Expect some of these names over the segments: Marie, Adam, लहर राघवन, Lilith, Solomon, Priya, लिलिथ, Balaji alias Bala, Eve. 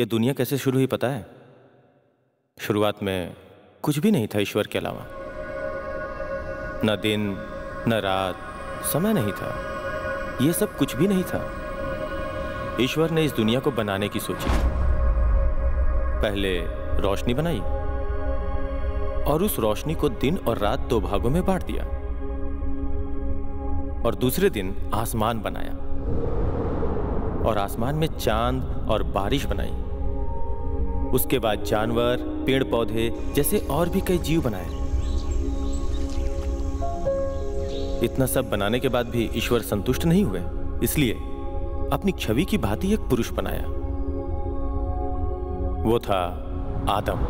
ये दुनिया कैसे शुरू हुई पता है? शुरुआत में कुछ भी नहीं था ईश्वर के अलावा, न दिन न रात, समय नहीं था, ये सब कुछ भी नहीं था। ईश्वर ने इस दुनिया को बनाने की सोची। पहले रोशनी बनाई और उस रोशनी को दिन और रात दो भागों में बांट दिया, और दूसरे दिन आसमान बनाया और आसमान में चांद और बारिश बनाई। उसके बाद जानवर, पेड़ पौधे जैसे और भी कई जीव बनाए। इतना सब बनाने के बाद भी ईश्वर संतुष्ट नहीं हुए, इसलिए अपनी छवि की भांति एक पुरुष बनाया। वो था आदम।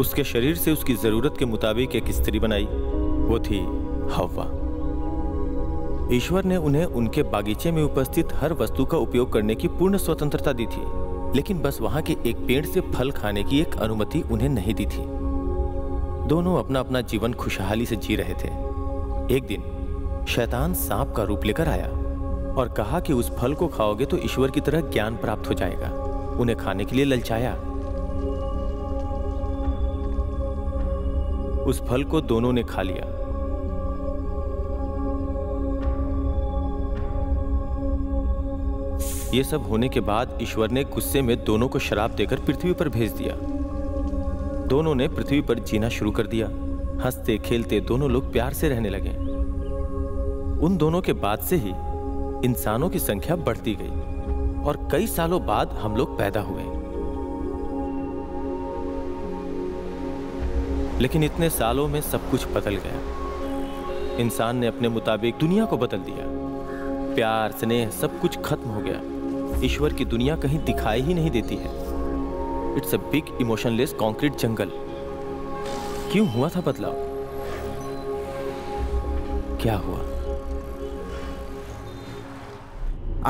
उसके शरीर से उसकी जरूरत के मुताबिक एक स्त्री बनाई, वो थी हव्वा। ईश्वर ने उन्हें उनके बागीचे में उपस्थित हर वस्तु का उपयोग करने की पूर्ण स्वतंत्रता दी थी, लेकिन बस वहां के एक पेड़ से फल खाने की एक अनुमति उन्हें नहीं दी थी। दोनों अपना अपना जीवन खुशहाली से जी रहे थे। एक दिन शैतान सांप का रूप लेकर आया और कहा कि उस फल को खाओगे तो ईश्वर की तरह ज्ञान प्राप्त हो जाएगा। उन्हें खाने के लिए ललचाया। उस फल को दोनों ने खा लिया। यह सब होने के बाद ईश्वर ने गुस्से में दोनों को श्राप देकर पृथ्वी पर भेज दिया। दोनों ने पृथ्वी पर जीना शुरू कर दिया। हंसते खेलते दोनों लोग प्यार से रहने लगे। उन दोनों के बाद से ही इंसानों की संख्या बढ़ती गई और कई सालों बाद हम लोग पैदा हुए। लेकिन इतने सालों में सब कुछ बदल गया। इंसान ने अपने मुताबिक दुनिया को बदल दिया। प्यार, स्नेह, सब कुछ खत्म हो गया। ईश्वर की दुनिया कहीं दिखाई ही नहीं देती है। It's a big emotionless concrete jungle. क्यों हुआ था बदलाव? क्या हुआ?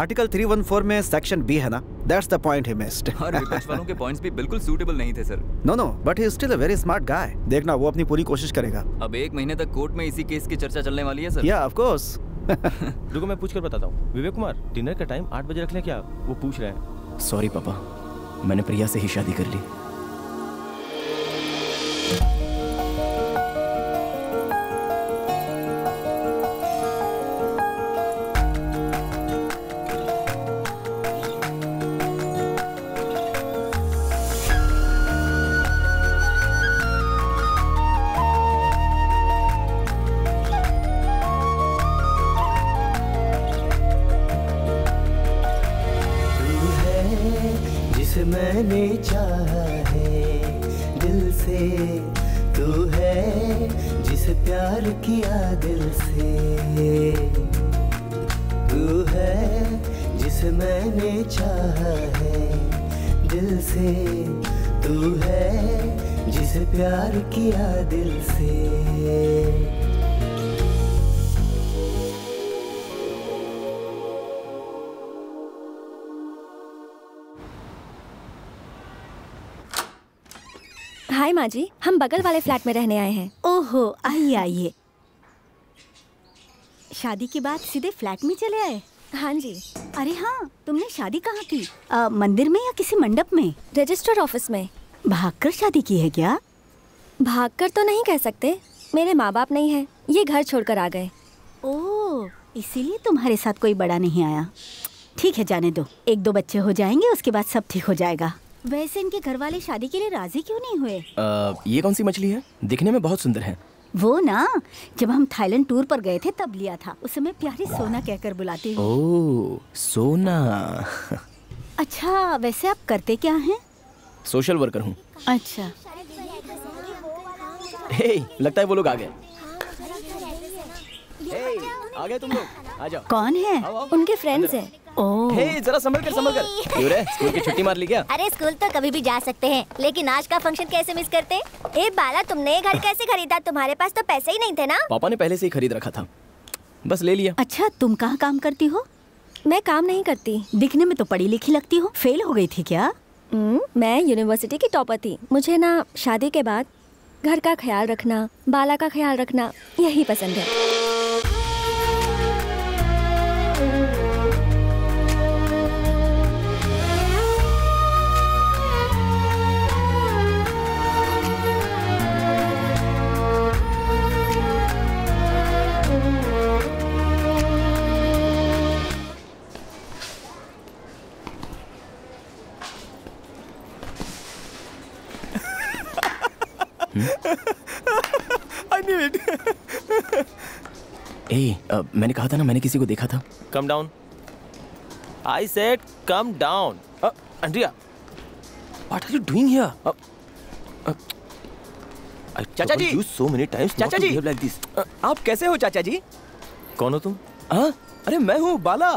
आर्टिकल 314 में सेक्शन बी है ना, that's the point he missed. और विपक्ष वालों के पॉइंट्स भी बिल्कुल सूटेबल नहीं थे sir. No but he is still a very smart guy. देखना वो अपनी पूरी कोशिश करेगा। अब एक महीने तक कोर्ट में इसी केस की चर्चा चलने वाली है सर। या ऑफ कोर्स। रुको मैं पूछ कर बताता हूँ। विवेक कुमार, डिनर का टाइम 8 बजे रख लें क्या? वो पूछ रहे हैं। सॉरी पापा, मैंने प्रिया से ही शादी कर ली। जी, हम बगल वाले फ्लैट में रहने आए हैं। ओहो, आइए आइए। शादी के बाद सीधे फ्लैट में चले आए? हाँ जी। अरे हाँ, तुमने शादी कहाँ की? मंदिर में या किसी मंडप में? रजिस्टर ऑफिस में। भागकर शादी की है क्या? भागकर तो नहीं कह सकते, मेरे माँ बाप नहीं है, ये घर छोड़कर आ गए। ओह, इसीलिए तुम्हारे साथ कोई बड़ा नहीं आया। ठीक है, जाने दो, 1-2 बच्चे हो जाएंगे, उसके बाद सब ठीक हो जाएगा। वैसे इनके घर वाले शादी के लिए राजी क्यों नहीं हुए? ये कौन सी मछली है? दिखने में बहुत सुंदर है। वो ना, जब हम थाईलैंड टूर पर गए थे तब लिया था, उस समय प्यारी सोना कहकर बुलाती हूँ। ओह, सोना। अच्छा, वैसे आप करते क्या हैं? सोशल वर्कर हूँ। अच्छा। हे, लगता है वो लोग आ गए। आ गए तुम लोग, आ जाओ। कौन है? उनके फ्रेंड्स है। ओह। हे, जरा संभल कर। क्यों रे, स्कूल की छुट्टी मार ली क्या? अरे स्कूल तो कभी भी जा सकते हैं, लेकिन आज का फंक्शन कैसे मिस करते? ए बाला, तुमने घर कैसे खरीदा? तुम्हारे पास तो पैसे ही नहीं थे ना? पापा ने पहले से ही खरीद रखा था, बस ले लिया। अच्छा, तुम कहाँ काम करती हो? मैं काम नहीं करती। दिखने में तो पढ़ी लिखी लगती हो, फेल हो गयी थी क्या? मैं यूनिवर्सिटी की टॉपर थी। मुझे ना शादी के बाद घर का ख्याल रखना, बाला का ख्याल रखना, यही पसंद है। I knew it. Hey, मैंने कहा था ना, मैंने किसी को देखा था। Come down. I said come down. Andrea, what are you doing here? I told you so many times not to behave like this. आप कैसे हो चाचा जी? कौन हो तुम? हाँ, अरे मैं हूँ बाला।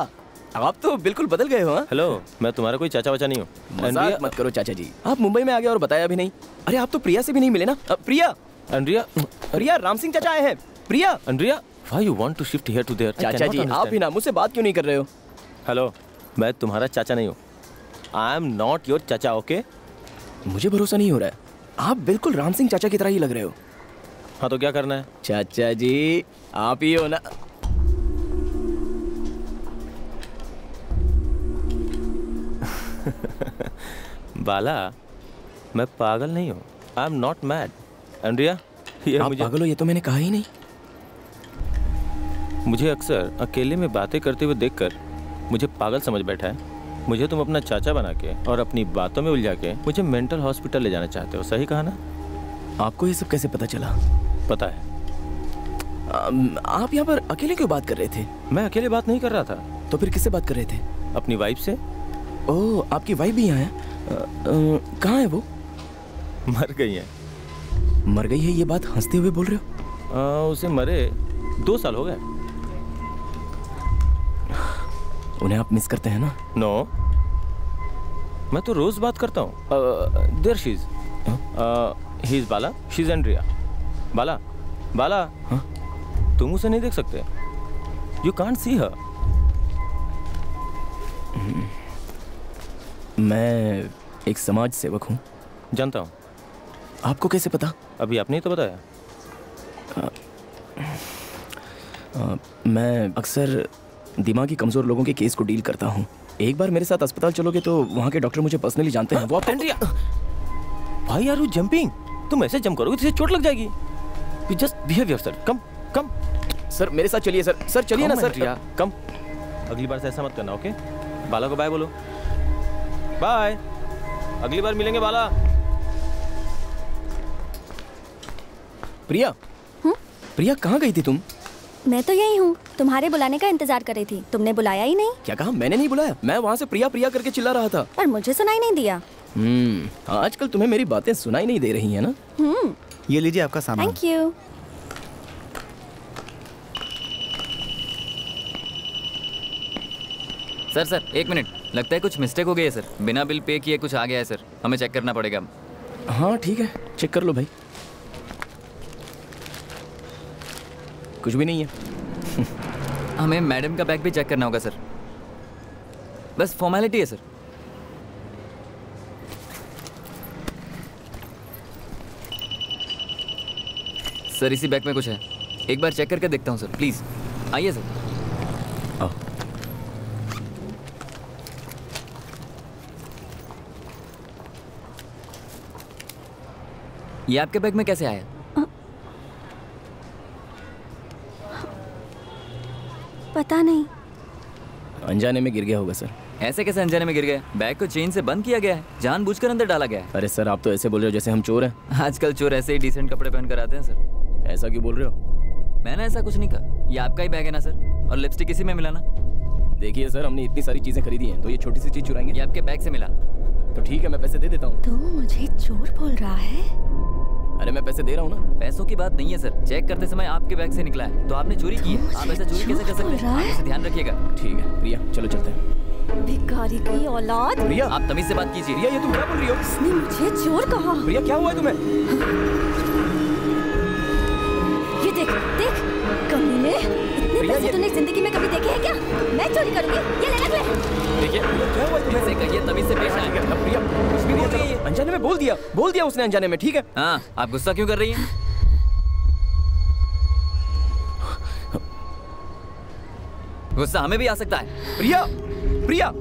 आप तो बिल्कुल बदल गए हो। हेलो, मैं तुम्हारा कोई चाचा वाचा नहीं हूँ। मजाक मत करो चाचा जी, आप मुंबई में आ गए और बताया भी नहीं। अरे आप तो प्रिया से भी नहीं मिले ना। प्रिया, एंड्रिया, प्रिया, राम सिंह चाचा आए हैं। Priya, Andrea, why you want to shift here to there? चाचा जी आप भी ना मुझसे बात क्यों नहीं कर रहे हो? हेलो, मैं तुम्हारा चाचा नहीं हूँ। I am not your chacha, okay? मुझे भरोसा नहीं हो रहा है, आप बिल्कुल राम सिंह चाचा की तरह ही लग रहे हो। हाँ तो क्या करना है? चाचा जी आप ही हो ना। बाला, मैं पागल नहीं हूँ। I am not mad. Andrea, ये मुझे पागल हो ये तो मैंने कहा ही नहीं। मुझे अक्सर अकेले में बातें करते हुए देखकर मुझे पागल समझ बैठा है। मुझे तुम अपना चाचा बना के और अपनी बातों में उलझा के मुझे मेंटल हॉस्पिटल ले जाना चाहते हो, सही कहा ना? आपको ये सब कैसे पता चला? पता है। आप यहाँ पर अकेले क्यों बात कर रहे थे? मैं अकेले बात नहीं कर रहा था। तो फिर किससे बात कर रहे थे? अपनी वाइफ से। ओह, आपकी वाइफ भी यहाँ है? कहाँ है वो? मर गई है। मर गई है, ये बात हंसते हुए बोल रहे हो? उसे मरे 2 साल हो गए। उन्हें आप मिस करते हैं ना? नो, मैं तो रोज बात करता हूँ। There she is, he is Bala, she is Andrea. Bala, Bala, huh? तुम उसे नहीं देख सकते। You can't see her. मैं एक समाज सेवक हूँ। जानता हूँ। आपको कैसे पता? अभी आपने ही तो बताया। मैं अक्सर दिमागी कमज़ोर लोगों के केस को डील करता हूँ। एक बार मेरे साथ अस्पताल चलोगे तो वहाँ के डॉक्टर मुझे पर्सनली जानते हैं। वो एंड्रिया, भाई यार वो जंपिंग, तुम ऐसे जंप करोगे तुझे चोट लग जाएगी। Just behave yourself. Come come sir, मेरे साथ चलिए सर। सर चलिए ना सर। कम, अगली बार से ऐसा मत करना, ओके? बाला को बाय बोलो। बाय, अगली बार मिलेंगे बाला। प्रिया, प्रिया कहाँ गई थी तुम? मैं तो यही हूँ, तुम्हारे बुलाने का इंतजार कर रही थी। तुमने बुलाया ही नहीं। क्या कहा? मैंने नहीं बुलाया। मैं वहाँ से प्रिया प्रिया करके चिल्ला रहा था पर मुझे सुनाई नहीं दिया। आजकल तुम्हें मेरी बातें सुनाई नहीं दे रही है ना? ये लीजिए आपका सामान। Thank you. सर, सर एक मिनट, लगता है कुछ मिस्टेक हो गई है सर। बिना बिल पे किए कुछ आ गया है सर, हमें चेक करना पड़ेगा। हाँ ठीक है, चेक कर लो भाई। कुछ भी नहीं है। हमें मैडम का बैग भी चेक करना होगा सर, बस फॉर्मेलिटी है सर। सर इसी बैग में कुछ है, एक बार चेक करके देखता हूँ सर। प्लीज़ आइए सर। आओ। ये आपके बैग में कैसे आया? पता नहीं। अनजाने में गिर गया होगा सर। ऐसे कैसे अनजाने में गिर गया? बैग को चेन से बंद किया गया है, जानबूझकर अंदर डाला गया है। अरे सर आप तो ऐसे बोल रहे हो जैसे हम चोर हैं। आजकल चोर ऐसे ही डिसेंट कपड़े पहन कर आते हैं सर। ऐसा क्यों बोल रहे हो? मैंने ऐसा कुछ नहीं कहा। ये आपका ही बैग है ना सर, और लिपस्टिक इसी में मिला ना। देखिए सर, हमने इतनी सारी चीजें खरीदी हैं तो ये छोटी सी चीज चुराएंगे? ये आपके बैग से मिला तो ठीक है, मैं पैसे दे देता हूँ। तू मुझे चोर बोल रहा है? अरे मैं पैसे दे रहा हूँ ना। पैसों की बात नहीं है सर, चेक करते समय आपके बैग से निकला है तो आपने चोरी की है। आप ऐसा चोरी कैसे कर सकते हैं? आप इसे ध्यान रखिएगा। ठीक है प्रिया, चलो चलते हैं। भिखारी की औलाद। प्रिया आप तमीज से बात कीजिए। प्रिया ये तुम क्या बोल रही हो? उसने मुझे चोर कहा। प्रिया क्या हुआ है तुम्हें? ये देख देख, कमीने, इतने पैसे तूने जिंदगी में कभी देखे है क्या? मैं चोरी करूँगी, ये ले ले। देखिए क्या हुआ है तुम्हें? ये तमीज से पेश आएगा। प्रिया कुछ भी नहीं। अनजाने में बोल दिया उसने अनजाने में। ठीक है हाँ, आप गुस्सा क्यों कर रही हैं? गुस्सा हमें भी आ सकता है। प्रिया प्रिया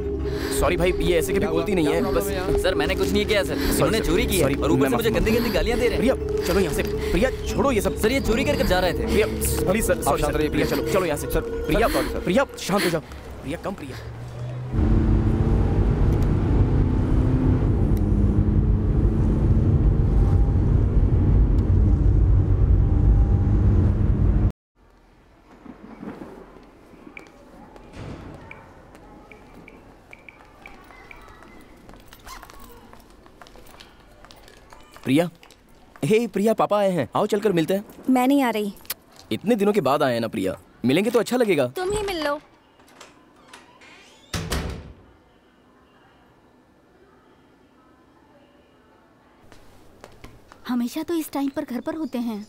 सॉरी भाई, ये ऐसे कभी बोलती नहीं है। बस सर मैंने कुछ नहीं किया सर, इन्होंने चोरी की है और ऊपर से मुझे गंदी गंदी गालियां दे रहे हैं। प्रिया चलो यहाँ से, प्रिया छोड़ो ये सब। सर ये चोरी करके जा रहे थे। Priya sorry sir, sorry sir, Priya चलो चलो यहाँ से। सर प्रिया सॉरी, प्रिया शांत हो जाओ, प्रिया कम, प्रिया प्रिया। हे प्रिया पापा आए हैं, आओ चलकर मिलते हैं। मैं नहीं आ रही। इतने दिनों के बाद आए हैं ना प्रिया, मिलेंगे तो अच्छा लगेगा। तुम ही मिल लो। हमेशा तो इस टाइम पर घर पर होते हैं।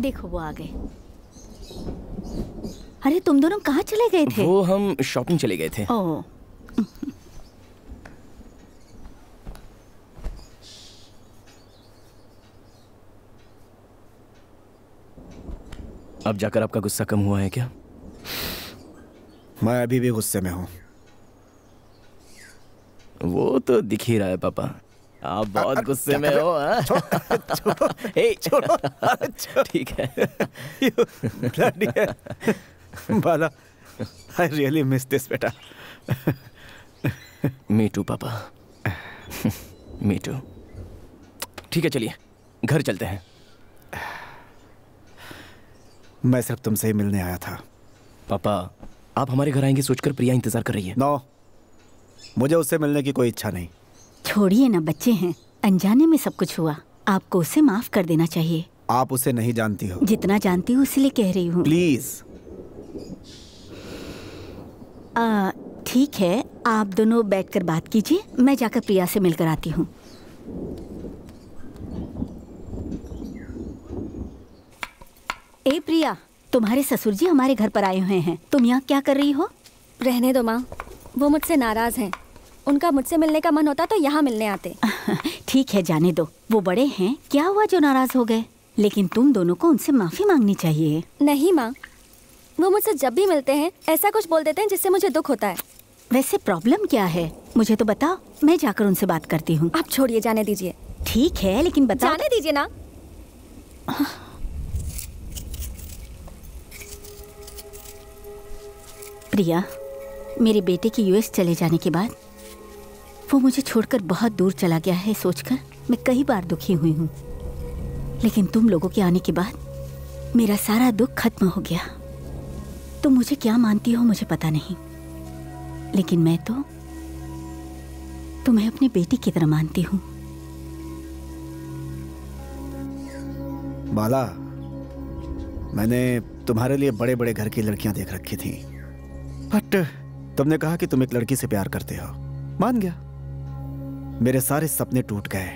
देखो वो आ गए। अरे तुम दोनों कहाँ चले गए थे? वो हम शॉपिंग चले गए थे। ओह अब जाकर आपका गुस्सा कम हुआ है क्या? मैं अभी भी गुस्से में हूँ। वो तो दिख ही रहा है पापा, आप बहुत गुस्से में हो। ठीक है Bala, I really miss this beta. Me to पापा, मी टू। ठीक है चलिए घर चलते हैं। मैं सिर्फ तुमसे ही मिलने आया था। पापा आप हमारे घर आएंगे सोचकर प्रिया इंतजार कर रही है। नो, मुझे उससे मिलने की कोई इच्छा नहीं। छोड़िए ना, बच्चे हैं, अनजाने में सब कुछ हुआ। आपको उसे माफ कर देना चाहिए। आप उसे नहीं जानती हो। जितना जानती हूँ इसलिए कह रही हूँ। प्लीज ठीक है, आप दोनों बैठकर बात कीजिए, मैं जाकर प्रिया से मिलकर आती हूँ। ए प्रिया, तुम्हारे ससुर जी हमारे घर पर आए हुए हैं, तुम यहाँ क्या कर रही हो? रहने दो माँ, वो मुझसे नाराज हैं। उनका मुझसे मिलने का मन होता तो यहाँ मिलने आते। ठीक है जाने दो, वो बड़े हैं, क्या हुआ जो नाराज हो गए? लेकिन तुम दोनों को उनसे माफ़ी मांगनी चाहिए। नहीं माँ, वो मुझसे जब भी मिलते हैं ऐसा कुछ बोल देते हैं जिससे मुझे दुख होता है। वैसे प्रॉब्लम क्या है मुझे तो बताओ, मैं जाकर उनसे बात करती हूँ। आप छोड़िए, जाने दीजिए। ठीक है लेकिन बताओ। जाने दीजिए ना। प्रिया, मेरे बेटे की यूएस चले जाने के बाद वो मुझे छोड़कर बहुत दूर चला गया है, सोचकर मैं कई बार दुखी हुई हूँ। लेकिन तुम लोगों के आने के बाद मेरा सारा दुख खत्म हो गया। तुम मुझे क्या मानती हो मुझे पता नहीं, लेकिन मैं तो तुम्हें अपनी बेटी की तरह मानती हूँ। बाला, मैंने तुम्हारे लिए बड़े बड़े घर की लड़कियां देख रखी थी, बट तुमने कहा कि तुम एक लड़की से प्यार करते हो, मान गया। मेरे सारे सपने टूट गए।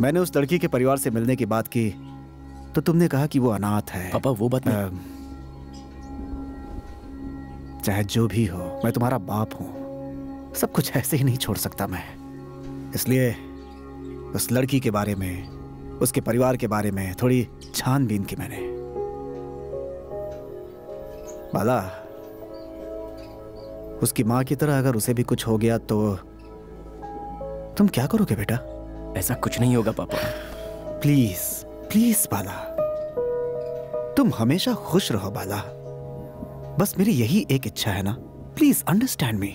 मैंने उस लड़की के परिवार से मिलने की बात की तो तुमने कहा कि वो अनाथ है। पापा वो बात नहीं। चाहे जो भी हो, मैं तुम्हारा बाप हूँ, सब कुछ ऐसे ही नहीं छोड़ सकता मैं। इसलिए उस लड़की के बारे में, उसके परिवार के बारे में थोड़ी छानबीन की मैंने। बाला, उसकी माँ की तरह अगर उसे भी कुछ हो गया तो तुम क्या करोगे बेटा? ऐसा कुछ नहीं होगा पापा। प्लीज प्लीज बाला, तुम हमेशा खुश रहो बाला, बस मेरी यही एक इच्छा है ना। Please understand me.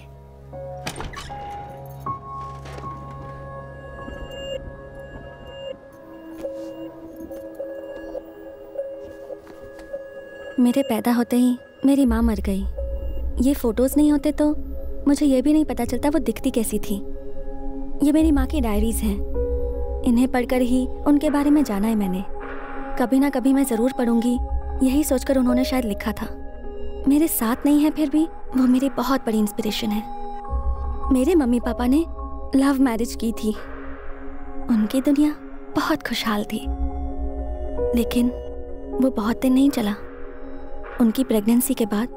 मेरे पैदा होते ही मेरी माँ मर गई। ये फोटोज़ नहीं होते तो मुझे ये भी नहीं पता चलता वो दिखती कैसी थी। ये मेरी माँ की डायरीज़ हैं, इन्हें पढ़कर ही उनके बारे में जाना है मैंने। कभी ना कभी मैं ज़रूर पढ़ूंगी, यही सोचकर उन्होंने शायद लिखा था। मेरे साथ नहीं है फिर भी वो मेरी बहुत बड़ी इंस्पिरेशन है। मेरे मम्मी पापा ने लव मैरिज की थी, उनकी दुनिया बहुत खुशहाल थी, लेकिन वो बहुत दिन नहीं चला। उनकी प्रेगनेंसी के बाद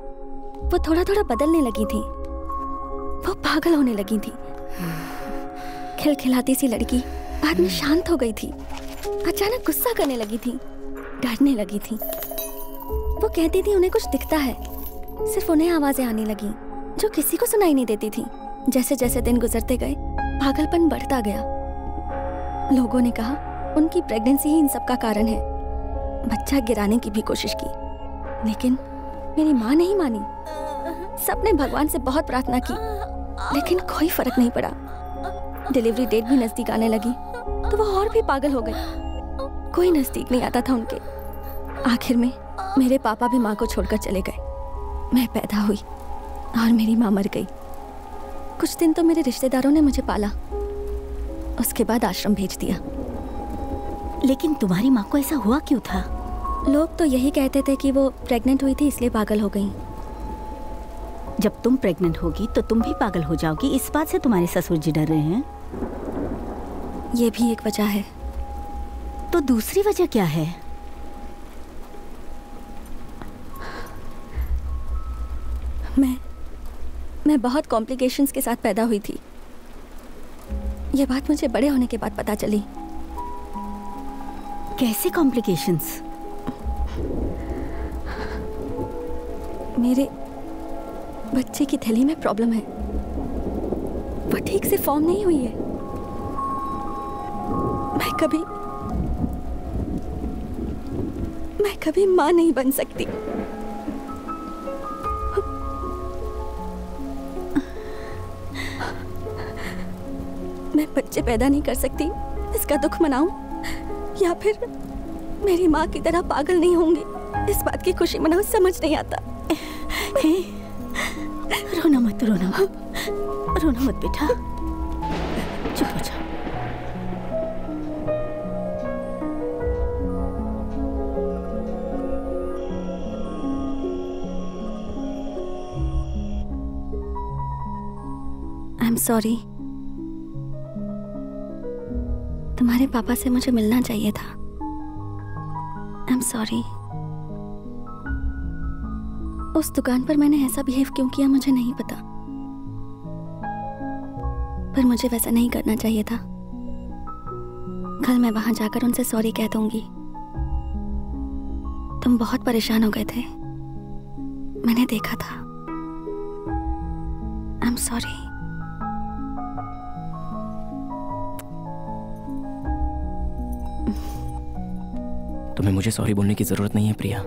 वो थोड़ा थोड़ा बदलने लगी थी, वो पागल होने लगी थी। खिलखिलाती सी लड़की बाद में शांत हो गई थी। अचानक गुस्सा करने लगी थी, डरने लगी थी। वो कहती थी उन्हें कुछ दिखता है, सिर्फ उन्हें आवाजें आने लगी जो किसी को सुनाई नहीं देती थी। जैसे जैसे दिन गुजरते गए पागलपन बढ़ता गया। लोगों ने कहा उनकी प्रेगनेंसी ही इन सब का कारण है। बच्चा गिराने की भी कोशिश की, लेकिन मेरी माँ नहीं मानी। सबने भगवान से बहुत प्रार्थना की, लेकिन कोई फर्क नहीं पड़ा। डिलीवरी डेट भी नजदीक आने लगी तो वो और भी पागल हो गई। कोई नजदीक नहीं आता था उनके। आखिर में मेरे पापा भी माँ को छोड़कर चले गए। मैं पैदा हुई और मेरी माँ मर गई। कुछ दिन तो मेरे रिश्तेदारों ने मुझे पाला, उसके बाद आश्रम भेज दिया। लेकिन तुम्हारी माँ को ऐसा हुआ क्यों था? लोग तो यही कहते थे कि वो प्रेग्नेंट हुई थी इसलिए पागल हो गई। जब तुम प्रेग्नेंट होगी तो तुम भी पागल हो जाओगी, इस बात से तुम्हारे ससुर जी डर रहे हैं। ये भी एक वजह है। तो दूसरी वजह क्या है? मैं बहुत कॉम्प्लिकेशंस के साथ पैदा हुई थी। ये बात मुझे बड़े होने के बाद पता चली। कैसे कॉम्प्लिकेशंस? मेरे बच्चे की थैली में प्रॉब्लम है, वो ठीक से फॉर्म नहीं हुई है। मैं कभी माँ नहीं बन सकती। मैं बच्चे पैदा नहीं कर सकती, इसका दुख मनाऊं, या फिर मेरी माँ की तरह पागल नहीं होंगी इस बात की खुशी मनाऊं, समझ नहीं आता। रोना मत बेटा, चुप हो जा। आई एम सॉरी, तुम्हारे पापा से मुझे मिलना चाहिए था। आई एम सॉरी, उस दुकान पर मैंने ऐसा बिहेव क्यों किया मुझे नहीं पता, पर मुझे वैसा नहीं करना चाहिए था। कल मैं वहां जाकर उनसे सॉरी कह दूंगी। तुम बहुत परेशान हो गए थे, मैंने देखा था। I am sorry. तुम्हें मुझे सॉरी बोलने की जरूरत नहीं है प्रिया।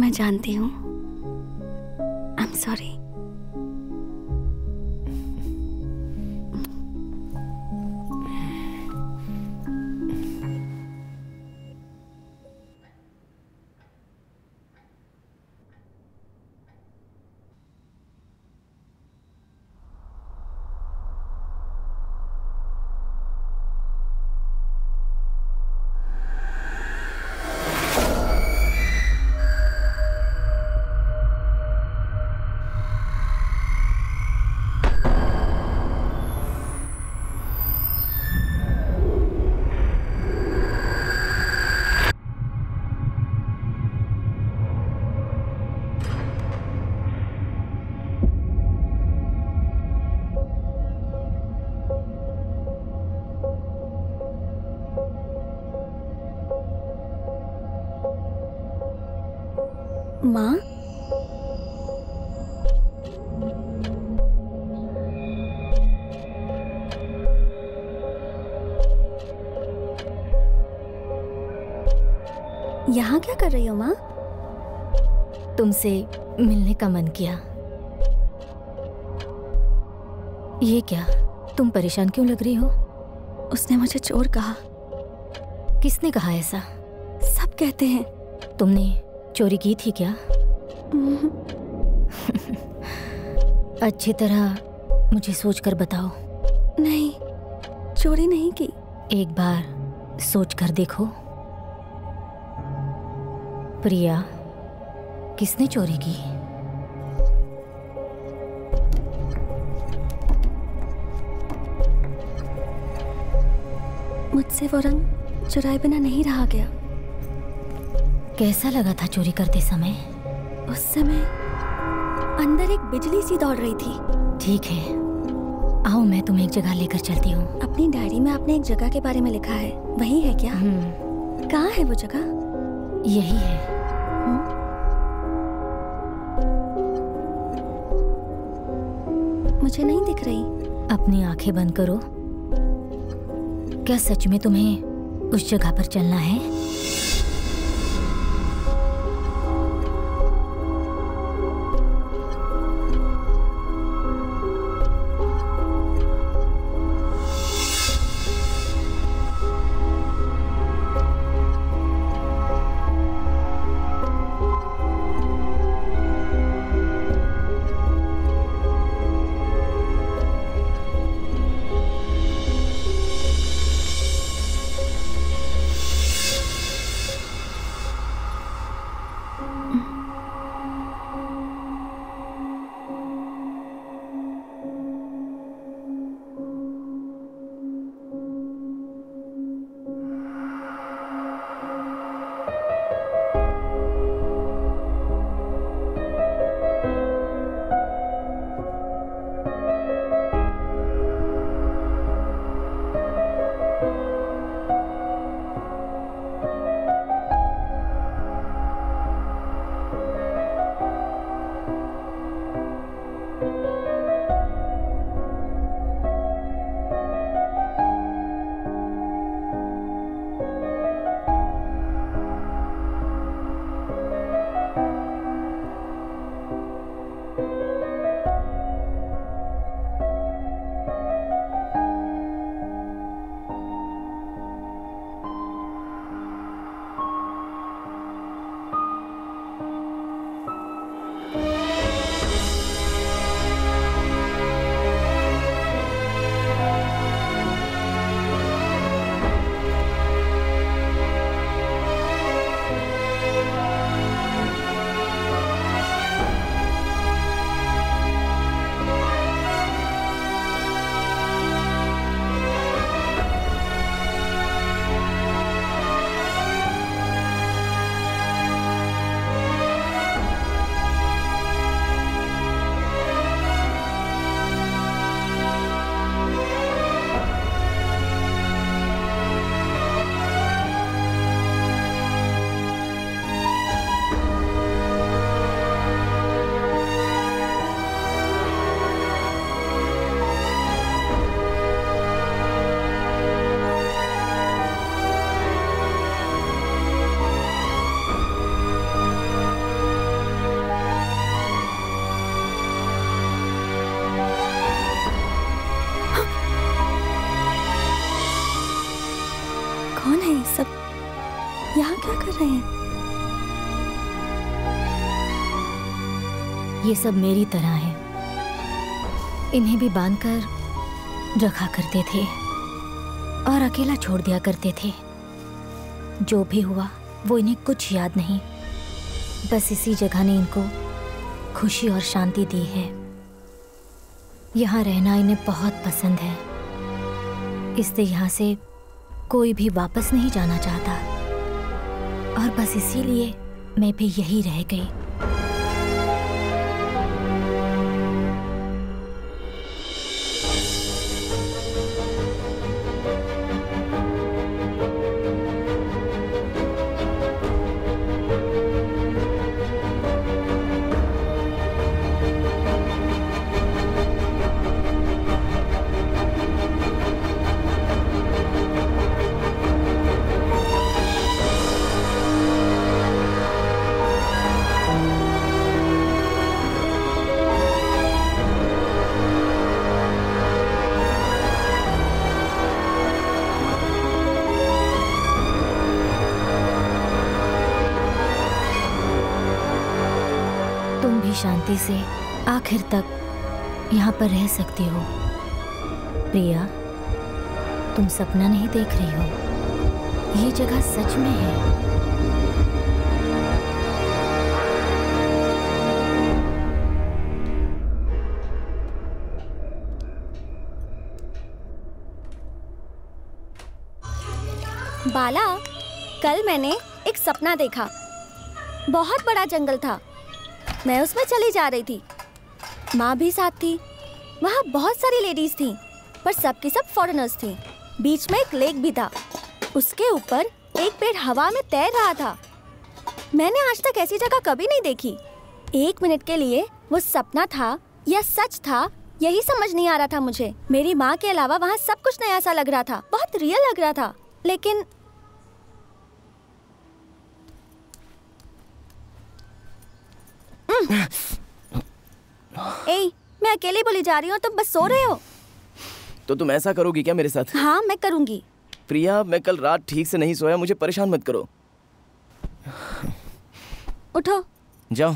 मैं जानती हूँ। I am sorry. माँ, यहाँ क्या कर रही हो? माँ, तुमसे मिलने का मन किया। ये क्या, तुम परेशान क्यों लग रही हो? उसने मुझे चोर कहा। किसने कहा ऐसा? सब कहते हैं। तुमने चोरी की थी क्या? अच्छी तरह मुझे सोचकर बताओ। नहीं, चोरी नहीं की। एक बार सोचकर देखो प्रिया, किसने चोरी की? मुझसे वो रंग चुराए बिना नहीं रहा गया। कैसा लगा था चोरी करते समय? उस समय अंदर एक बिजली सी दौड़ रही थी। ठीक है, आओ मैं तुम्हें एक जगह लेकर चलती हूँ। अपनी डायरी में आपने एक जगह के बारे में लिखा है, वही है क्या? कहाँ है वो जगह? यही है। मुझे नहीं दिख रही। अपनी आंखें बंद करो। क्या सच में तुम्हें उस जगह पर चलना है? ये सब मेरी तरह है, इन्हें भी बांधकर रखा करते थे और अकेला छोड़ दिया करते थे। जो भी हुआ वो इन्हें कुछ याद नहीं, बस इसी जगह ने इनको खुशी और शांति दी है। यहाँ रहना इन्हें बहुत पसंद है, इसलिए यहाँ से कोई भी वापस नहीं जाना चाहता और बस इसीलिए मैं भी यही रह गई। शांति से आखिर तक यहाँ पर रह सकती हो। प्रिया, तुम सपना नहीं देख रही हो, ये जगह सच में है। बाला, कल मैंने एक सपना देखा, बहुत बड़ा जंगल था, मैं उसमें चली जा रही थी, माँ भी साथ थी वहाँ बहुत सारी लेडीज थीं, पर सबके सब फॉरेनर्स थे। बीच में एक लेक भी था, उसके ऊपर एक पेड़ हवा में तैर रहा था। मैंने आज तक ऐसी जगह कभी नहीं देखी। एक मिनट के लिए वो सपना था या सच था, यही समझ नहीं आ रहा था मुझे। मेरी माँ के अलावा वहाँ सब कुछ नया सा लग रहा था, बहुत रियल लग रहा था। लेकिन ए, मैं अकेली बोली जा रही हूँ, तुम बस सो रहे हो। तो तुम ऐसा करोगी क्या मेरे साथ? हाँ, मैं करूँगी। प्रिया, मैं कल रात ठीक से नहीं सोया, मुझे परेशान मत करो। उठो, जाओ।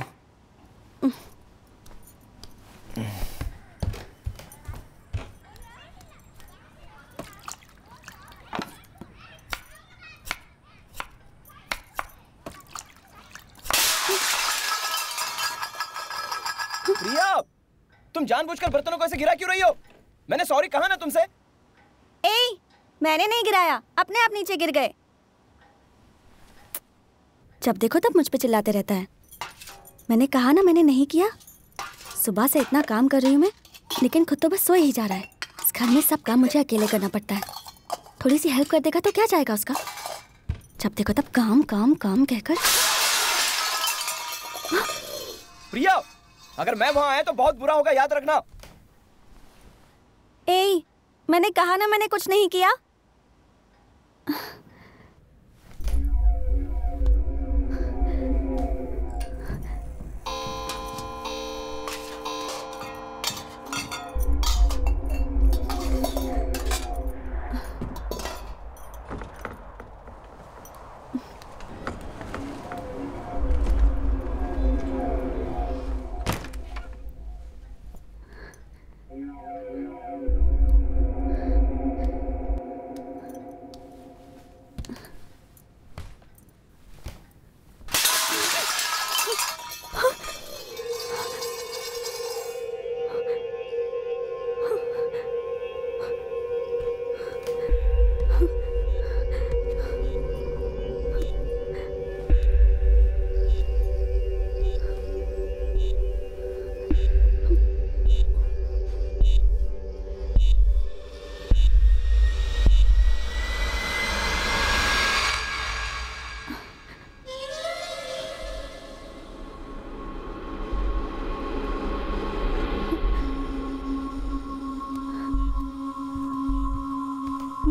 प्रिया, तुम जानबूझकर बर्तनों को ऐसे गिरा क्यों रही हो? मैंने सॉरी कहा ना तुमसे। ए, मैंने नहीं गिराया, अपने आप नीचे गिर गए। जब देखो तब मुझ पे चिल्लाते रहता है। मैंने कहा ना मैंने नहीं किया। सुबह से इतना काम कर रही हूँ मैं, लेकिन खुद तो बस सो ही जा रहा है। इस घर में सब काम मुझे अकेले करना पड़ता है। थोड़ी सी हेल्प कर देगा तो क्या जाएगा उसका। जब देखो तब काम काम काम कहकर। प्रिया, अगर मैं वहाँ आया तो बहुत बुरा होगा, याद रखना। ए, मैंने कहा ना मैंने कुछ नहीं किया।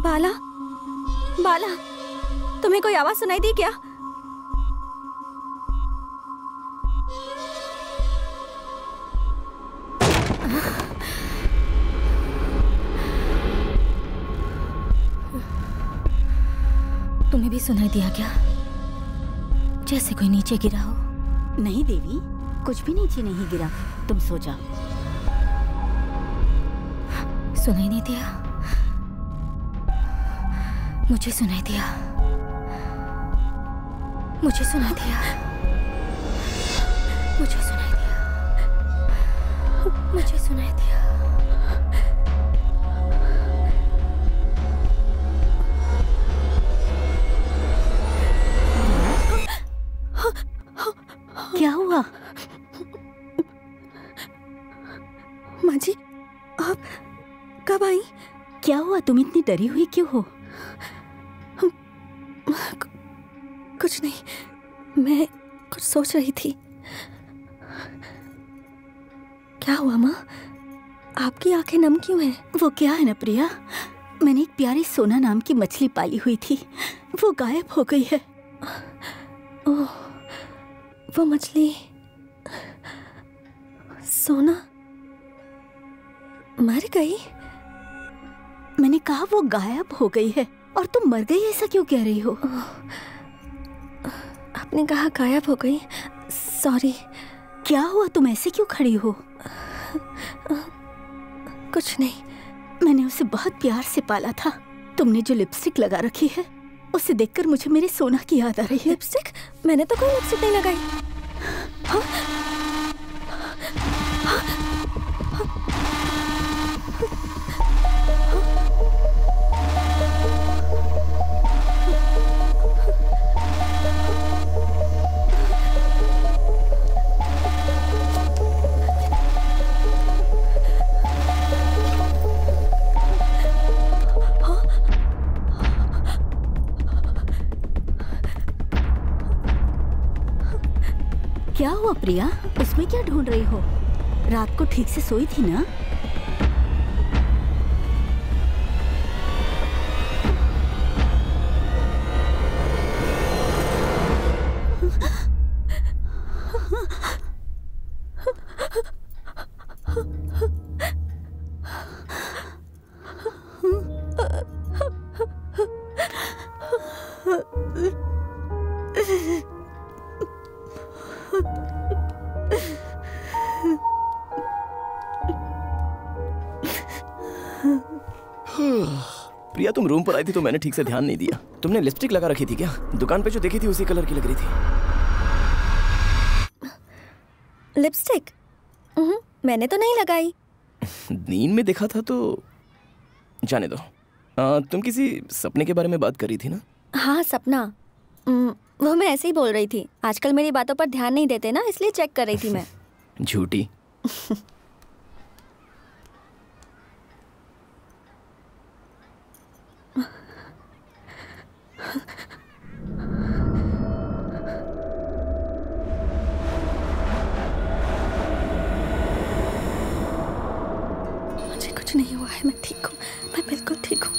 बाला, बाला, तुम्हें कोई आवाज सुनाई दी क्या? तुम्हें भी सुनाई दिया क्या? जैसे कोई नीचे गिरा हो। नहीं देवी, कुछ भी नीचे नहीं गिरा, तुम सो जाओ। सुनाई नहीं दिया? मुझे सुनाई दिया, मुझे सुनाई दिया, मुझे सुनाई दिया, मुझे सुनाई दिया। क्या हुआ? माँ जी, आप कब आई? क्या हुआ, तुम इतनी डरी हुई क्यों हो? कुछ नहीं, मैं कुछ सोच रही थी। क्या हुआ माँ, आपकी आंखें नम क्यों हैं? वो क्या है ना प्रिया, मैंने एक प्यारी सोना नाम की मछली पाली हुई थी, वो गायब हो गई है। ओह, वो मछली सोना मर गई? मैंने कहा वो गायब हो गई है, और तुम मर गई ऐसा क्यों कह रही हो? आपने कहा गायब हो गई, सॉरी। क्या हुआ, तुम ऐसे क्यों खड़ी हो? कुछ नहीं, मैंने उसे बहुत प्यार से पाला था। तुमने जो लिपस्टिक लगा रखी है, उसे देखकर मुझे मेरे सोना की याद आ रही है। लिपस्टिक? मैंने तो कोई लिपस्टिक नहीं लगाई। हाँ? हाँ? क्या हुआ प्रिया, उसमें क्या ढूंढ रही हो? रात को ठीक से सोई थी ना? तुम रूम पर आई थी तो मैंने ठीक से ध्यान नहीं दिया। तुमने लिपस्टिक लगा रखी थी क्या? दुकान पे जो देखी थी उसी कलर की लग रही थी। लिपस्टिक? मैंने तो नहीं लगाई। नींद में देखा था तो जाने दो। तुम किसी सपने के बारे में बात कर रही थी ना? हाँ सपना, वो मैं ऐसे ही बोल रही थी। आजकल मेरी बातों पर ध्यान नहीं देते ना, इसलिए चेक कर रही थी मैं। झूठी। मुझे कुछ नहीं हुआ है, मैं ठीक हूँ, मैं बिल्कुल ठीक हूँ।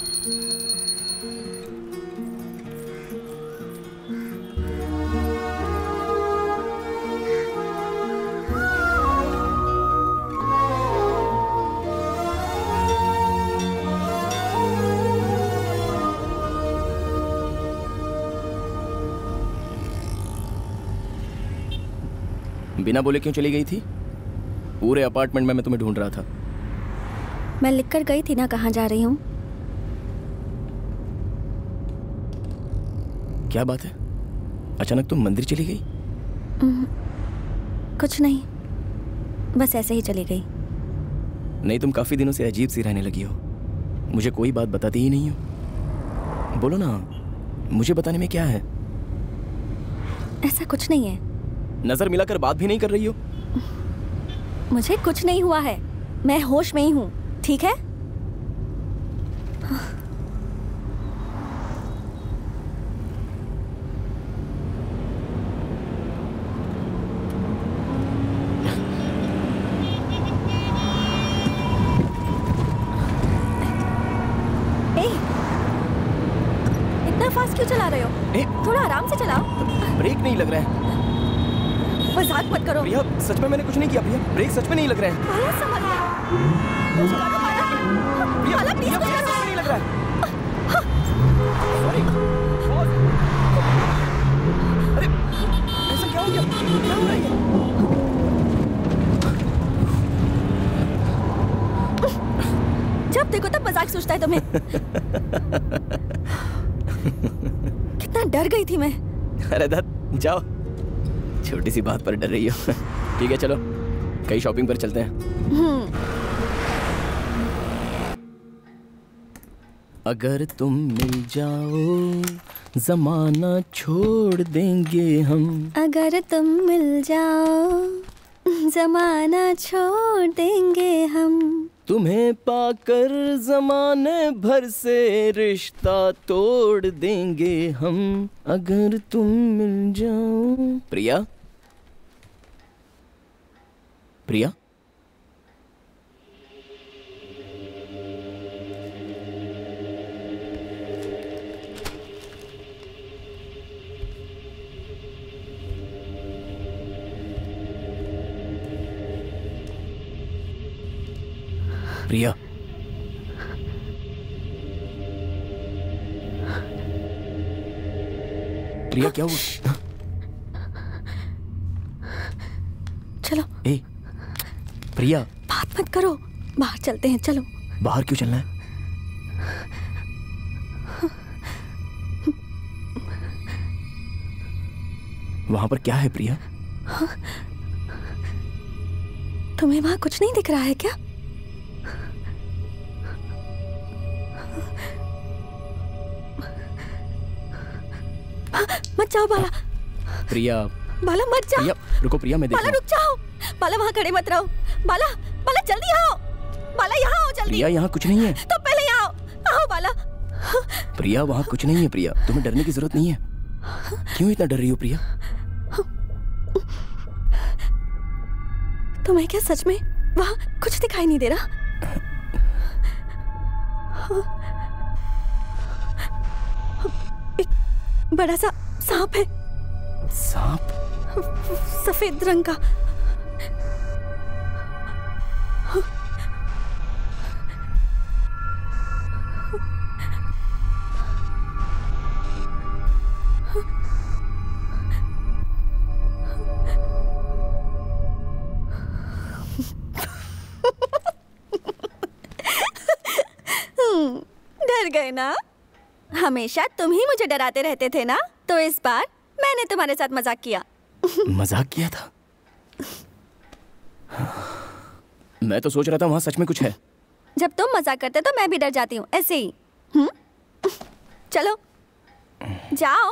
बिना बोले क्यों चली गई थी? पूरे अपार्टमेंट में मैं तुम्हें ढूंढ रहा था। मैं लिख कर गई थी ना कहाँ जा रही हूँ। क्या बात है, अचानक तुम मंदिर चली गई? कुछ नहीं, बस ऐसे ही चली गई। नहीं, तुम काफी दिनों से अजीब सी रहने लगी हो, मुझे कोई बात बताती ही नहीं हो। बोलो ना, मुझे बताने में क्या है? ऐसा कुछ नहीं है। नजर मिलाकर बात भी नहीं कर रही हो। मुझे कुछ नहीं हुआ है, मैं होश में ही हूँ, ठीक है? इतना फास्ट क्यों चला रहे हो? थोड़ा आराम से चलाओ। ब्रेक नहीं लग रहा है। मजाक मत करो प्रिया, सच में मैंने कुछ नहीं किया प्रिया। ब्रेक सच में नहीं लग रहे हैं। प्रिया समझ गया। प्रिया सच में नहीं लग रहा है। सॉरी। अरे ऐसा क्या हो गया? क्या हो रहा है? जब देखो तब मजाक सोचता है तुम्हें। कितना डर गई थी मैं। अरे दत्त जाओ, छोटी सी बात पर डर रही हो। ठीक है चलो, कहीं शॉपिंग पर चलते हैं। अगर तुम मिल जाओ जमाना छोड़ देंगे हम। अगर तुम मिल जाओ जमाना छोड़ देंगे हम। तुम्हें पाकर जमाने भर से रिश्ता तोड़ देंगे हम। अगर तुम मिल जाओ। प्रिया, प्रिया, प्रिया, प्रिया क्या हुआ? चलो। ए प्रिया, बात मत करो, बाहर चलते हैं। चलो। बाहर क्यों चलना है? वहां पर क्या है प्रिया? तुम्हें वहां कुछ नहीं दिख रहा है क्या? मत जाओ बाला। प्रिया, बाला मत जाओ। प्रिया, रुको प्रिया, मैं देखूं। बाला रुक जाओ। बाला वहाँ खड़े मत रहो। बाला, बाला जल्दी आओ। बाला यहाँ आओ जल्दी। प्रिया यहाँ कुछ नहीं है। तो पहले यहाँ आओ। आओ बाला। प्रिया वहाँ कुछ नहीं है प्रिया, तुम्हें डरने की जरूरत नहीं है। क्यों इतना डर रही हो प्रिया? तुम्हें क्या सच में वहाँ कुछ दिखाई नहीं दे रहा? एक बड़ा सा सांप है। सांप? सफेद रंग का। डर गए ना? हमेशा तुम ही मुझे डराते रहते थे ना, तो इस बार मैंने तुम्हारे साथ मजाक किया। मजाक किया था? मैं तो सोच रहा था वहाँ सच में कुछ है। जब तुम मजाक करते तो मैं भी डर जाती हूँ ऐसे ही। चलो जाओ।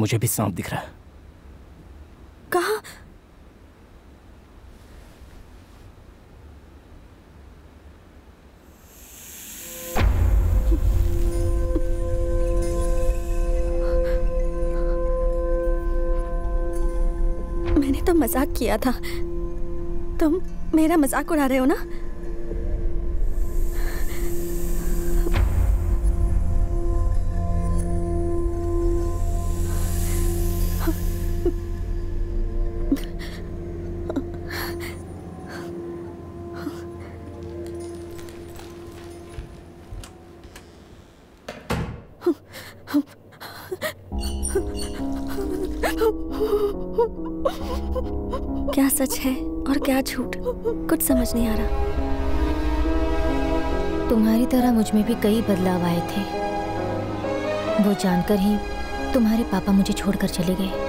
मुझे भी सांप दिख रहा है। कहाँ? मैंने तो मजाक किया था, तुम मेरा मजाक उड़ा रहे हो ना? क्या सच है और क्या झूठ, कुछ समझ नहीं आ रहा। तुम्हारी तरह मुझ में भी कई बदलाव आए थे, वो जानकर ही तुम्हारे पापा मुझे छोड़कर चले गए।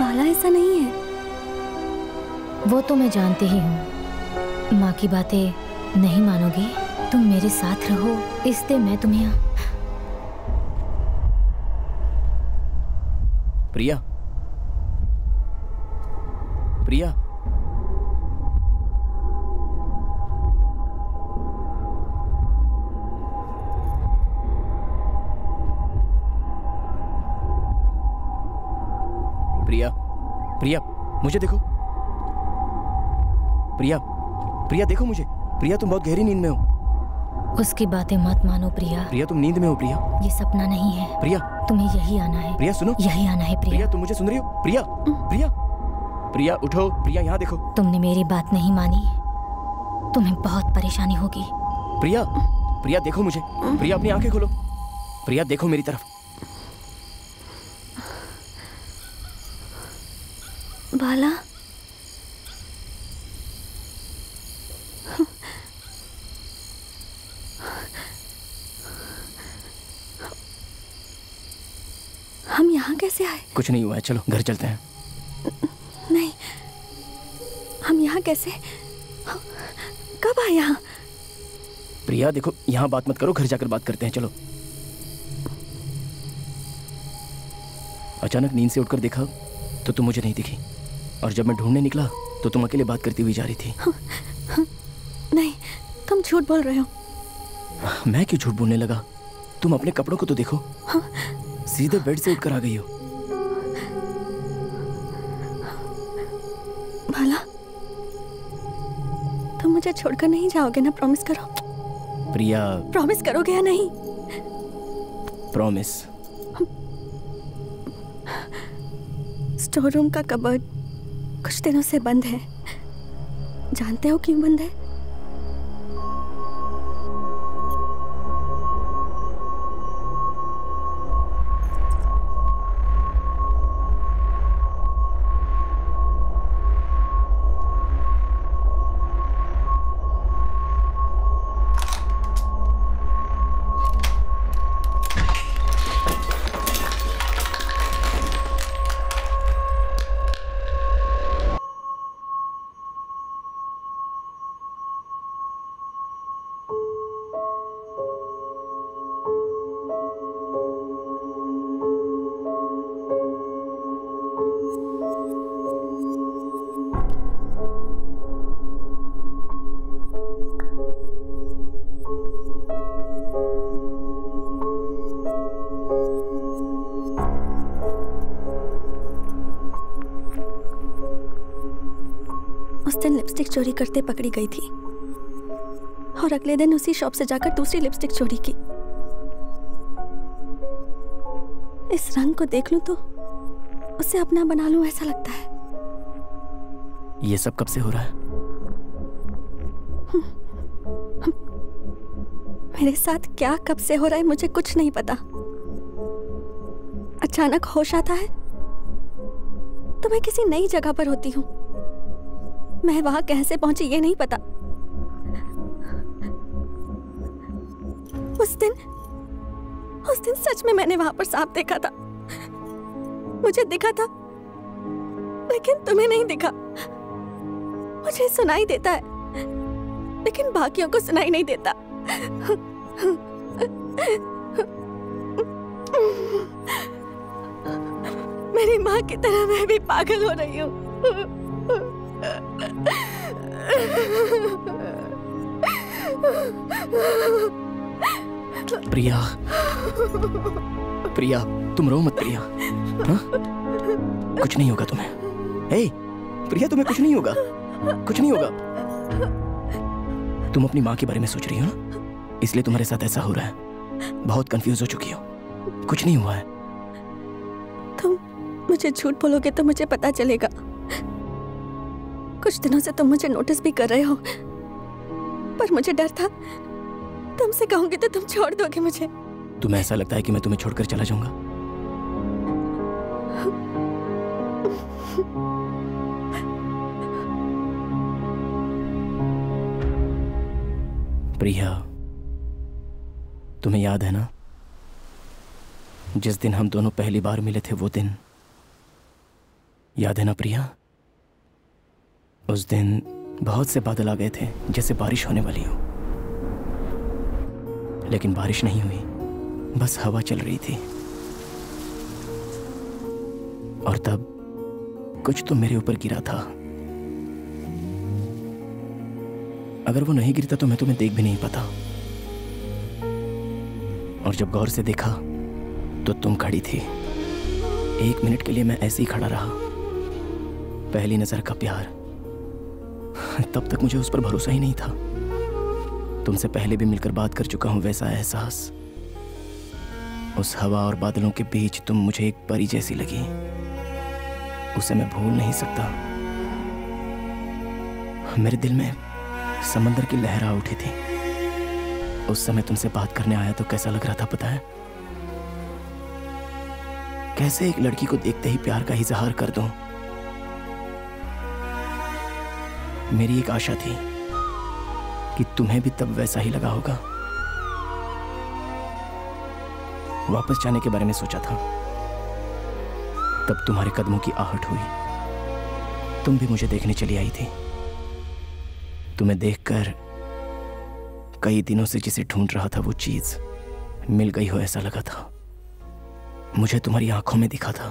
बाला ऐसा नहीं है। वो तो मैं जानती ही हूँ। माँ की बातें नहीं मानोगी? तुम मेरे साथ रहो, इसलिए मैं तुम्हें। प्रिया, प्रिया, प्रिया, प्रिया, मुझे देखो। प्रिया, प्रिया देखो मुझे। प्रिया तुम बहुत गहरी नींद में हो। उसकी बातें मत मानो प्रिया। प्रिया तुम नींद में हो प्रिया। ये सपना नहीं है प्रिया। तुम्हें यही आना है प्रिया। सुनो, यही आना है प्रिया। तुम मुझे सुन रही हो प्रिया? प्रिया, प्रिया उठो। प्रिया यहाँ देखो। तुमने मेरी बात नहीं मानी, तुम्हें बहुत परेशानी होगी। प्रिया, प्रिया देखो मुझे। प्रिया अपनी आंखें खोलो। प्रिया देखो मेरी तरफ। बाला, हम यहाँ कैसे आए? कुछ नहीं हुआ है, चलो घर चलते हैं। नहीं, हम यहाँ कैसे, कब आए यहाँ? प्रिया देखो, यहाँ बात मत करो, घर जाकर बात करते हैं, चलो। अचानक नींद से उठकर देखा तो तुम मुझे नहीं दिखी, और जब मैं ढूंढने निकला तो तुम अकेले बात करती हुई जा रही थी। नहीं, तुम झूठ बोल रहे हो। मैं क्यों झूठ बोलने लगा? तुम अपने कपड़ों को तो देखो, सीधे बेड से उठकर आ गई हो। माला, तुम तो मुझे छोड़कर नहीं जाओगे ना? प्रॉमिस करो प्रिया। प्रॉमिस करोगे या नहीं? प्रॉमिस। स्टोर रूम का कबर्ड कुछ दिनों से बंद है। जानते हो क्यों बंद है? चोरी करते पकड़ी गई थी और अगले दिन उसी शॉप से जाकर दूसरी लिपस्टिक चोरी की। इस रंग को देख लूं तो उसे अपना बना लूं, ऐसा लगता है। ये सब कब से हो रहा है? मेरे साथ क्या कब से हो रहा है मुझे कुछ नहीं पता। अचानक होश आता है तो मैं किसी नई जगह पर होती हूँ। मैं वहां कैसे पहुंची ये नहीं पता। उस दिन सच में मैंने वहां पर सांप देखा था। मुझे दिखा था लेकिन तुम्हें नहीं दिखा। मुझे सुनाई देता है लेकिन बाकियों को सुनाई नहीं देता। मेरी माँ की तरह मैं भी पागल हो रही हूँ। प्रिया, प्रिया तुम रो मत प्रिया। हाँ? कुछ नहीं होगा तुम्हें। हे प्रिया, तुम्हें कुछ नहीं होगा, कुछ नहीं होगा। तुम अपनी माँ के बारे में सोच रही हो ना, इसलिए तुम्हारे साथ ऐसा हो रहा है। बहुत कंफ्यूज हो चुकी हो, कुछ नहीं हुआ है। तुम मुझे झूठ बोलोगे तो मुझे पता चलेगा। कुछ दिनों से तुम मुझे नोटिस भी कर रहे हो, पर मुझे डर था तुमसे कहूंगी तो तुम छोड़ दोगे मुझे। तुम्हें ऐसा लगता है कि मैं तुम्हें छोड़कर चला जाऊंगा? प्रिया, तुम्हें याद है ना, जिस दिन हम दोनों पहली बार मिले थे वो दिन याद है ना प्रिया? उस दिन बहुत से बादल आ गए थे जैसे बारिश होने वाली हो, लेकिन बारिश नहीं हुई, बस हवा चल रही थी। और तब कुछ तो मेरे ऊपर गिरा था। अगर वो नहीं गिरता तो मैं तुम्हें देख भी नहीं पाता। और जब गौर से देखा तो तुम खड़ी थी। 1 मिनट के लिए मैं ऐसे ही खड़ा रहा। पहली नजर का प्यार, तब तक मुझे उस पर भरोसा ही नहीं था। तुमसे पहले भी मिलकर बात कर चुका हूं, वैसा एहसास। उस हवा और बादलों के बीच तुम मुझे एक परी जैसी लगी, उसे मैं भूल नहीं सकता। मेरे दिल में समंदर की लहरा उठी थी। उस समय तुमसे बात करने आया तो कैसा लग रहा था पता है? कैसे एक लड़की को देखते ही प्यार का इजहार कर दूं। मेरी एक आशा थी कि तुम्हें भी तब वैसा ही लगा होगा। वापस जाने के बारे में सोचा था, तब तुम्हारे कदमों की आहट हुई। तुम भी मुझे देखने चली आई थी। तुम्हें देखकर कई दिनों से जिसे ढूंढ रहा था वो चीज मिल गई हो, ऐसा लगा था। मुझे तुम्हारी आंखों में दिखा था,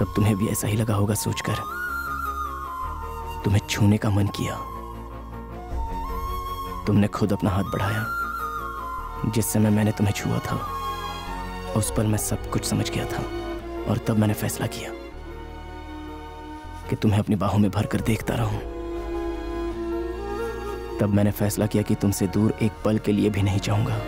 तब तुम्हें भी ऐसा ही लगा होगा। सोचकर तुम्हें छूने का मन किया। तुमने खुद अपना हाथ बढ़ाया। जिस समय मैंने तुम्हें छुआ था उस पर मैं सब कुछ समझ गया था। और तब मैंने फैसला किया कि तुम्हें अपनी बाहों में भरकर देखता रहूं। तब मैंने फैसला किया कि तुमसे दूर एक पल के लिए भी नहीं जाऊंगा।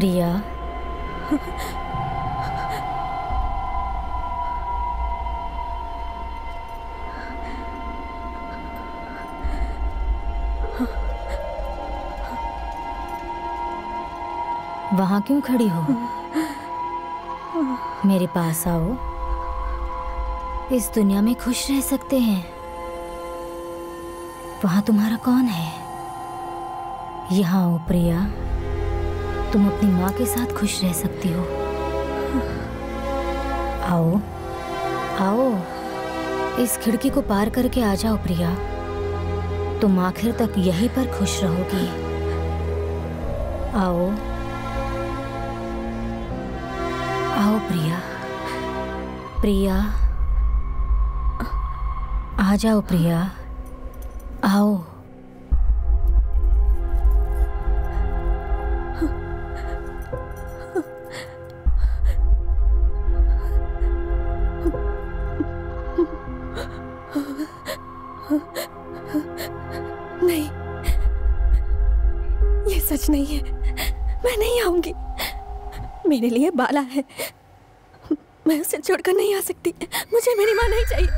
प्रिया, वहां क्यों खड़ी हो? मेरे पास आओ, इस दुनिया में खुश रह सकते हैं। वहां तुम्हारा कौन है? यहाँ आओ प्रिया, तुम अपनी माँ के साथ खुश रह सकती हो। आओ आओ, इस खिड़की को पार करके आ जाओ प्रिया, तुम आखिर तक यहीं पर खुश रहोगी। आओ आओ प्रिया, प्रिया आ जाओ, प्रिया आओ। मेरे लिए बाला है, मैं उसे छोड़कर नहीं आ सकती, मुझे मेरी माँ नहीं चाहिए।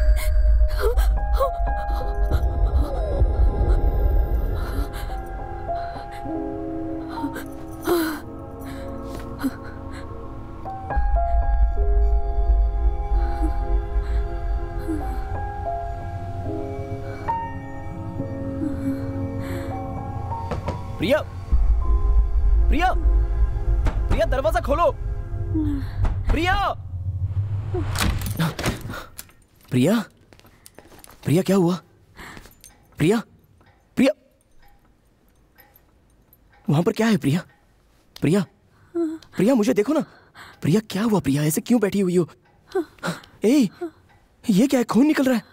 प्रिया, प्रिया, प्रिया दरवाजा खोलो। प्रिया, प्रिया, प्रिया क्या हुआ? प्रिया, प्रिया वहां पर क्या है? प्रिया, प्रिया, प्रिया मुझे देखो ना। प्रिया क्या हुआ? प्रिया ऐसे क्यों बैठी हुई हो? ए, ये क्या है? खून निकल रहा है।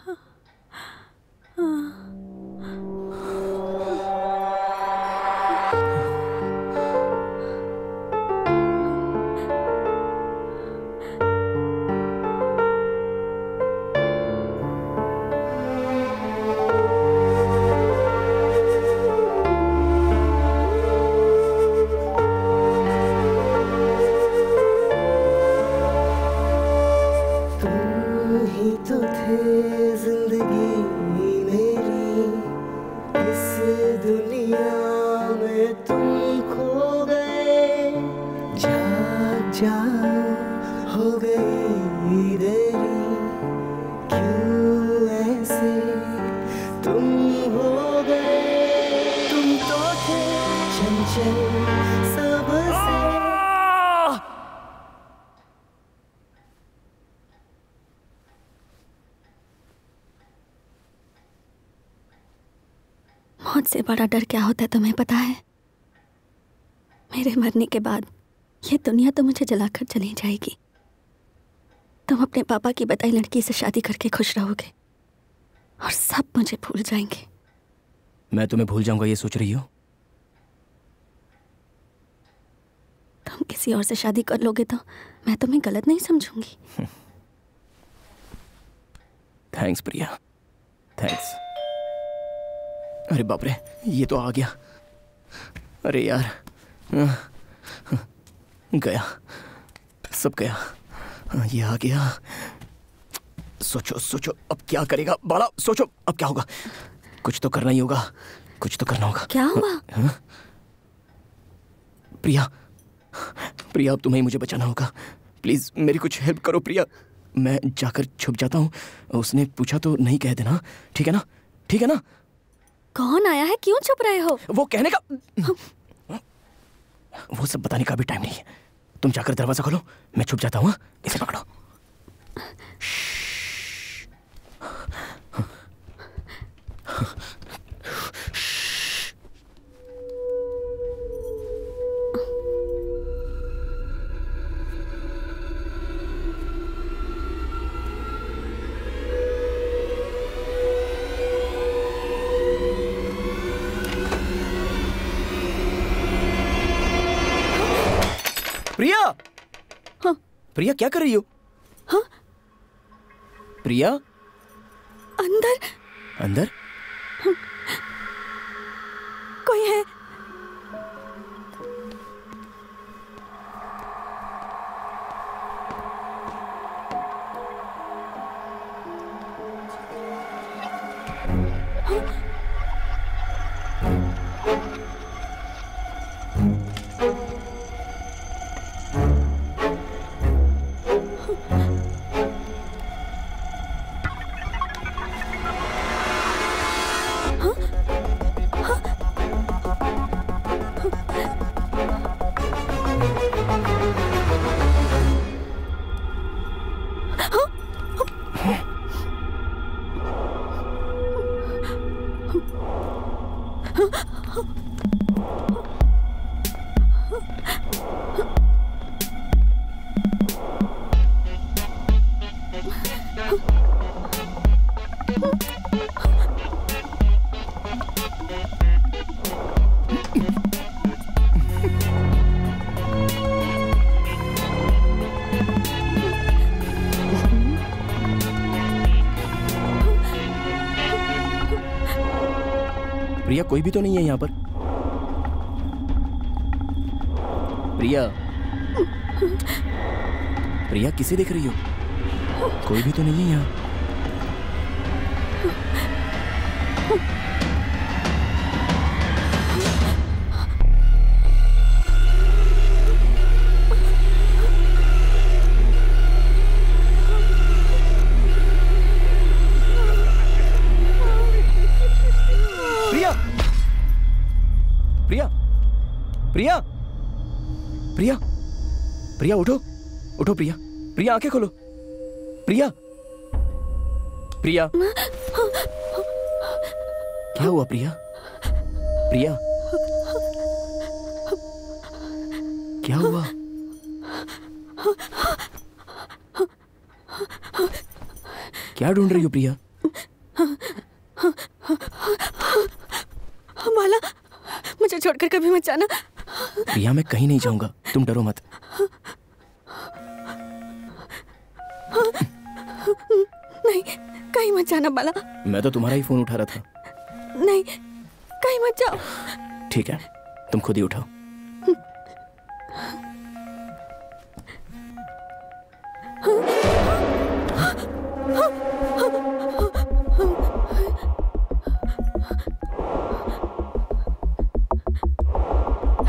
बड़ा डर क्या होता है तुम्हें पता है? मेरे मरने के बाद ये दुनिया तो मुझे जलाकर चली जाएगी। तुम अपने पापा की बताई लड़की से शादी करके खुश रहोगे और सब मुझे भूल जाएंगे। मैं तुम्हें भूल जाऊंगा ये सोच रही हो? तुम किसी और से शादी कर लोगे तो मैं तुम्हें गलत नहीं समझूंगी। थैंक्स प्रिया, थैंक्स। अरे बाप रे, ये तो आ गया। अरे यार, गया सब, गया ये आ गया। सोचो सोचो अब क्या करेगा बाला, सोचो अब क्या होगा। कुछ तो करना ही होगा, कुछ तो करना होगा। क्या हुआ? प्रिया, प्रिया अब तुम्हें मुझे बचाना होगा। प्लीज मेरी कुछ हेल्प करो प्रिया। मैं जाकर छुप जाता हूँ, उसने पूछा तो नहीं कह देना, ठीक है ना? ठीक है ना? कौन आया है? क्यों छुप रहे हो? वो कहने का वो सब बताने का भी टाइम नहीं है। तुम जाकर दरवाजा खोलो, मैं छुप जाता हूँ। इसे पकड़ो। प्रिया। हाँ। प्रिया क्या कर रही हो? हाँ? प्रिया अंदर। अंदर? हाँ। कोई है? प्रिया कोई भी तो नहीं है यहाँ पर। प्रिया, प्रिया किसे देख रही हो? कोई भी तो नहीं है यहाँ। प्रिया, प्रिया, प्रिया उठो, उठो प्रिया, प्रिया आंखें खोलो, प्रिया, प्रिया, क्या हुआ प्रिया, प्रिया, क्या हुआ? क्या ढूंढ रही हो प्रिया? माला, मुझे छोड़कर कभी मत जाना। प्रिया मैं कहीं नहीं जाऊंगा, तुम डरो मत। नहीं, कहीं मत जाना बाला। मैं तो तुम्हारा ही फोन उठा रहा था। नहीं, कहीं मत जाओ। ठीक है, तुम खुद ही उठाओ।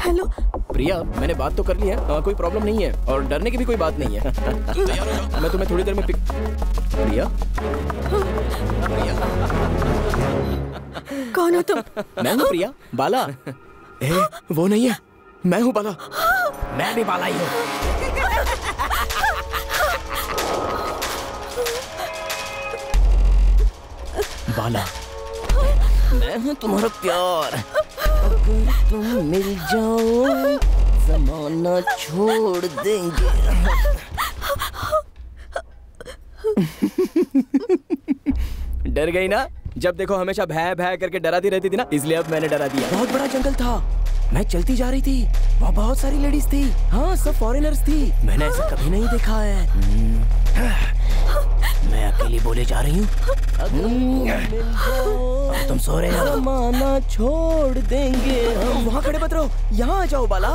हेलो प्रिया, मैंने बात तो कर ली है। कोई प्रॉब्लम नहीं है और डरने की भी कोई बात नहीं है। मैं तुम्हें थोड़ी देर में प्रिया, प्रिया कौन हो तुम? मैं हूँ प्रिया, बाला। ए, वो नहीं है, मैं हूँ बाला। मैं भी बाला ही हूँ। बाला मैं हूँ तुम्हारा प्यार। अगर तुम मिल जाओ जमाना छोड़ देंगे। डर गई ना? जब देखो हमेशा भय भय करके डराती रहती थी ना, इसलिए अब मैंने डरा दिया। बहुत बड़ा जंगल था, मैं चलती जा रही थी, वहाँ बहुत सारी लेडीज थी। हाँ, सब फॉरेनर्स थी, मैंने ऐसा कभी नहीं देखा है। मैं अकेली बोले जा रही हूँ। तुम सो रहे हो? माना छोड़ देंगे हम। वहाँ खड़े मत रहो, यहाँ आ जाओ बाला।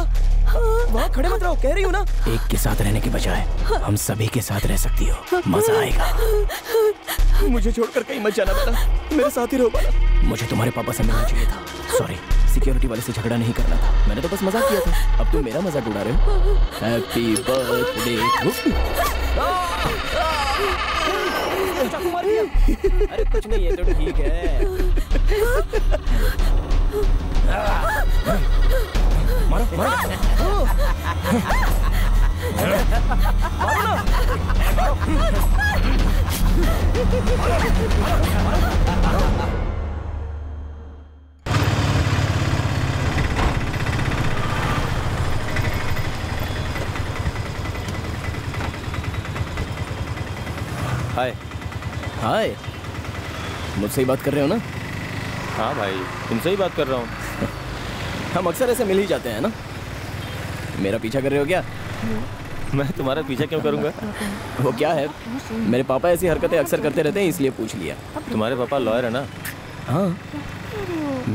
वहाँ खड़े मत रहो, कह रही हूँ ना। एक के साथ रहने के बजाय हम सभी के साथ रह सकती हो, मजा आएगा। मुझे छोड़कर कहीं मत जाना बाला, मेरे साथ ही रहो बाला। मुझे तुम्हारे पापा से मिलना चाहिए था। सॉरी, सिक्योरिटी वाले से झगड़ा नहीं करना था, मैंने तो बस मजाक किया था। अब तुम मेरा मजाक उड़ा रहे हो। Happy birthday. अरे कुछ नहीं है तो ठीक है। हाय, मुझसे ही बात कर रहे हो ना? हाँ भाई, तुमसे ही बात कर रहा हूँ। हम अक्सर ऐसे मिल ही जाते हैं ना। मेरा पीछा कर रहे हो क्या? मैं तुम्हारा पीछा क्यों करूँगा? वो क्या है, मेरे पापा ऐसी हरकतें अक्सर करते रहते हैं, इसलिए पूछ लिया। तुम्हारे पापा लॉयर है ना? हाँ,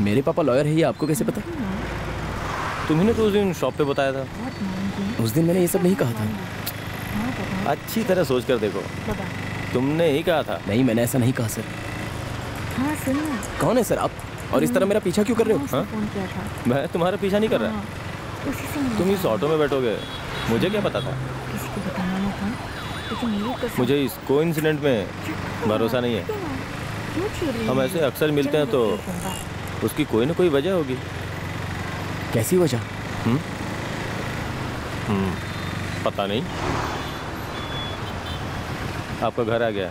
मेरे पापा लॉयर है, ये आपको कैसे पता? तुमने तो उस दिन शॉप पे बताया था। उस दिन मैंने ये सब नहीं कहा था। अच्छी तरह सोच कर देखो, तुमने ही कहा था। नहीं, मैंने ऐसा नहीं कहा सर। हाँ, कौन है सर आप, और इस तरह मेरा पीछा क्यों कर रहे हो? हाँ? मैं तुम्हारा पीछा नहीं कर रहा। तुम इस ऑटो में बैठोगे, मुझे क्या पता था? मुझे इस कोइंसिडेंट में भरोसा नहीं है। हम ऐसे अक्सर मिलते हैं, तो उसकी कोई ना कोई वजह होगी। कैसी वजह? पता नहीं। आपका घर आ गया,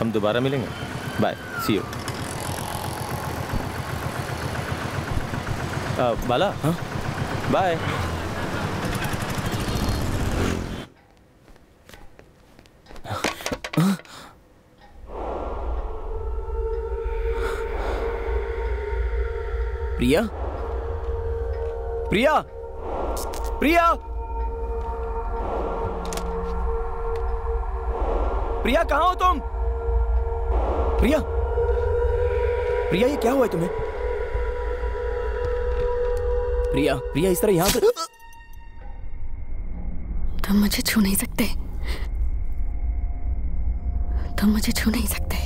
हम दोबारा मिलेंगे। Bye, C you. बाला, हाँ, बाय। प्रिया, प्रिया, प्रिया, प्रिया, कहाँ हो तुम? प्रिया, प्रिया, ये क्या हुआ है तुम्हें? प्रिया, प्रिया, इस तरह यहाँ से तुम मुझे छू नहीं सकते, तुम मुझे छू नहीं सकते,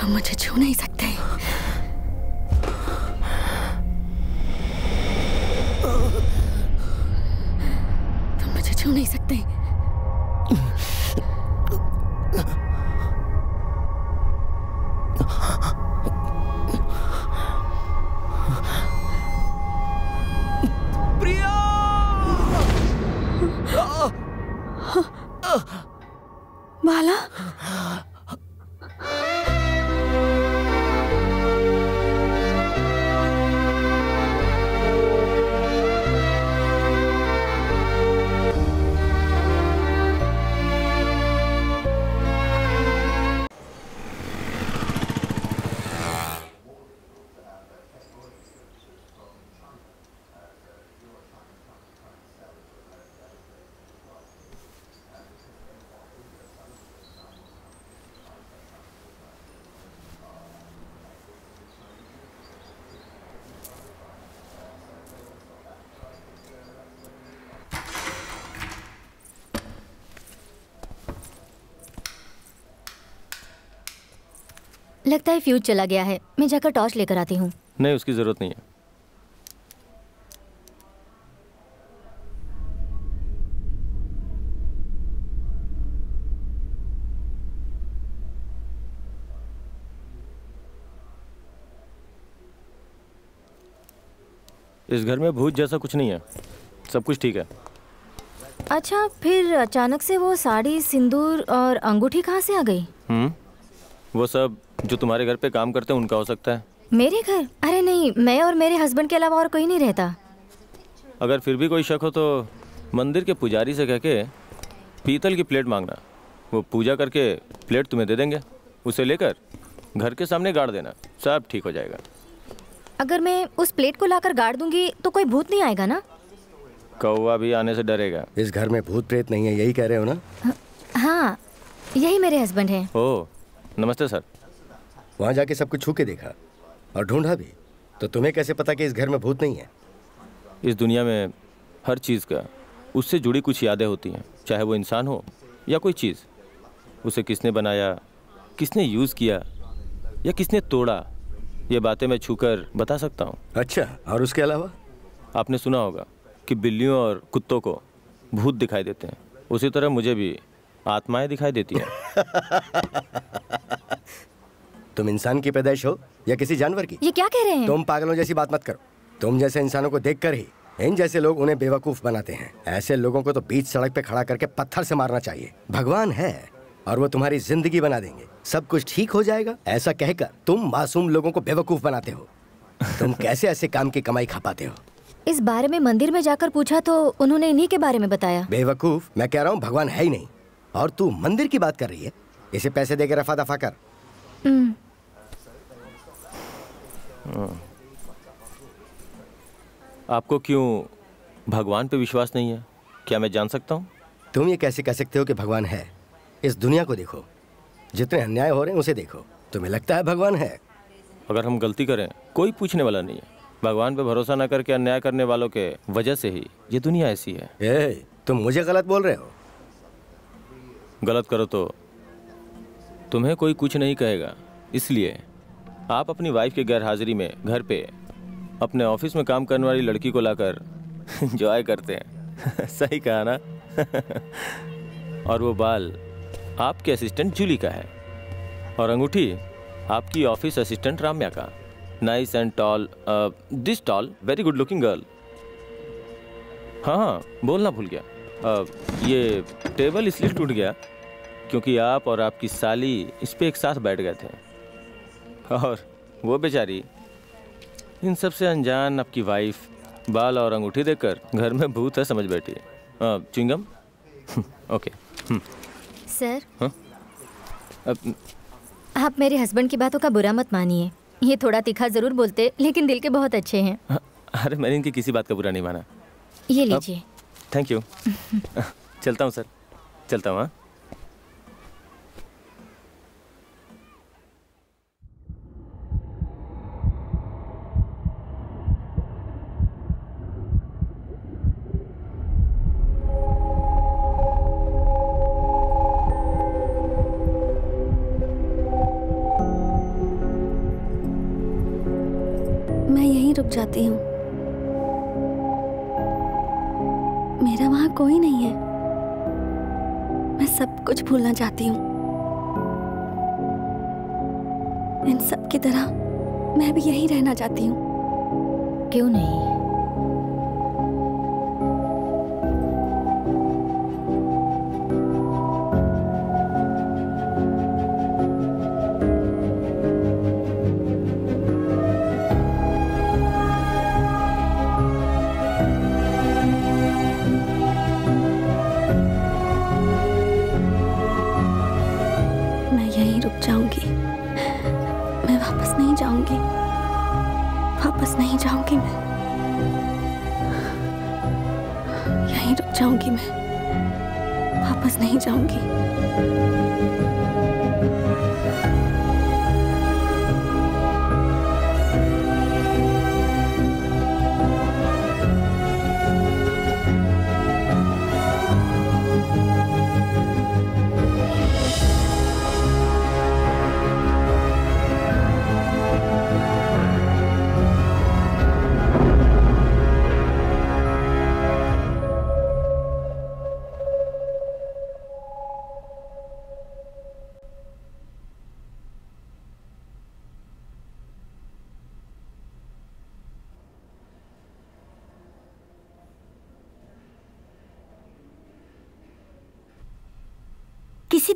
तुम मुझे छू नहीं सकते। लगता है फ्यूज चला गया है, मैं जाकर टॉर्च लेकर आती हूँ। नहीं, उसकी जरूरत नहीं है। इस घर में भूत जैसा कुछ नहीं है, सब कुछ ठीक है। अच्छा, फिर अचानक से वो साड़ी, सिंदूर और अंगूठी कहाँ से आ गई? वो सब जो तुम्हारे घर पे काम करते हैं उनका हो सकता है। मेरे घर? अरे नहीं, मैं और मेरे हस्बैंड के अलावा और कोई नहीं रहता। अगर फिर भी कोई शक हो तो मंदिर के पुजारी से कह के पीतल की प्लेट मांगना, वो पूजा करके प्लेट तुम्हें दे देंगे। उसे लेकर घर के सामने गाड़ देना, सब ठीक हो जाएगा। अगर मैं उस प्लेट को लाकर गाड़ दूंगी तो कोई भूत नहीं आएगा ना? कौवा भी आने से डरेगा। इस घर में भूत प्रेत नहीं है, यही कह रहे हो ना? हाँ, यही मेरे हस्बैंड है। ओह, नमस्ते सर। वहाँ जाके सब कुछ छू के देखा और ढूंढा भी, तो तुम्हें कैसे पता कि इस घर में भूत नहीं है? इस दुनिया में हर चीज़ का उससे जुड़ी कुछ यादें होती हैं, चाहे वो इंसान हो या कोई चीज़। उसे किसने बनाया, किसने यूज़ किया या किसने तोड़ा, ये बातें मैं छूकर बता सकता हूँ। अच्छा, और उसके अलावा? आपने सुना होगा कि बिल्लियों और कुत्तों को भूत दिखाई देते हैं, उसी तरह मुझे भी आत्माएं दिखाई देती हैं। तुम इंसान की पैदाइश हो या किसी जानवर की? ये क्या कह रहे हैं? तुम पागलों जैसी बात मत करो। तुम जैसे इंसानों को देखकर ही इन जैसे लोग उन्हें बेवकूफ बनाते हैं। ऐसे लोगों को तो बीच सड़क पे खड़ा करके पत्थर से मारना चाहिए। भगवान है और वो तुम्हारी जिंदगी बना देंगे, सब कुछ ठीक हो जाएगा। ऐसा कहकर तुम मासूम लोगों को बेवकूफ बनाते हो। तुम कैसे ऐसे काम की कमाई खा पाते हो? इस बारे में मंदिर में जाकर पूछा तो उन्होंने इन्हीं के बारे में बताया। बेवकूफ, मैं कह रहा हूँ भगवान है ही नहीं और तू मंदिर की बात कर रही है। इसे पैसे देके रफा दफा कर। आपको क्यों भगवान पे विश्वास नहीं है? क्या मैं जान सकता हूँ? तुम ये कैसे कह सकते हो कि भगवान है? इस दुनिया को देखो, जितने अन्याय हो रहे हैं उसे देखो, तुम्हें लगता है भगवान है? अगर हम गलती करें कोई पूछने वाला नहीं है। भगवान पे भरोसा न करके अन्याय करने वालों के वजह से ही ये दुनिया ऐसी है। तुम मुझे गलत बोल रहे हो? गलत करो तो तुम्हें कोई कुछ नहीं कहेगा। इसलिए आप अपनी वाइफ के गैरहाजिरी में घर पे अपने ऑफिस में काम करने वाली लड़की को लाकर एंजॉय करते हैं। सही कहा ना? और वो बाल आपके असिस्टेंट जूली का है और अंगूठी आपकी ऑफिस असिस्टेंट राम्या का। Nice and tall, this tall very good looking girl. हाँ, बोलना भूल गया। ये टेबल इसलिए टूट गया क्योंकि आप और आपकी साली इस पर एक साथ बैठ गए थे और वो बेचारी इन सबसे अनजान आपकी वाइफ बाल और अंगूठी देखकर घर में भूत है समझ बैठी है। चुंगम ओके सर। हाँ? आप मेरे हस्बैंड की बातों का बुरा मत मानिए। ये थोड़ा तीखा ज़रूर बोलते लेकिन दिल के बहुत अच्छे हैं। अरे मैंने इनकी किसी बात का बुरा नहीं माना। ये लीजिए। Thank you. चलता हूँ सर, चलता हूँ। हाँ, जाती हूँ। मेरा वहां कोई नहीं है। मैं सब कुछ भूलना चाहती हूँ। इन सब की तरह मैं भी यहीं रहना चाहती हूँ। क्यों नहीं?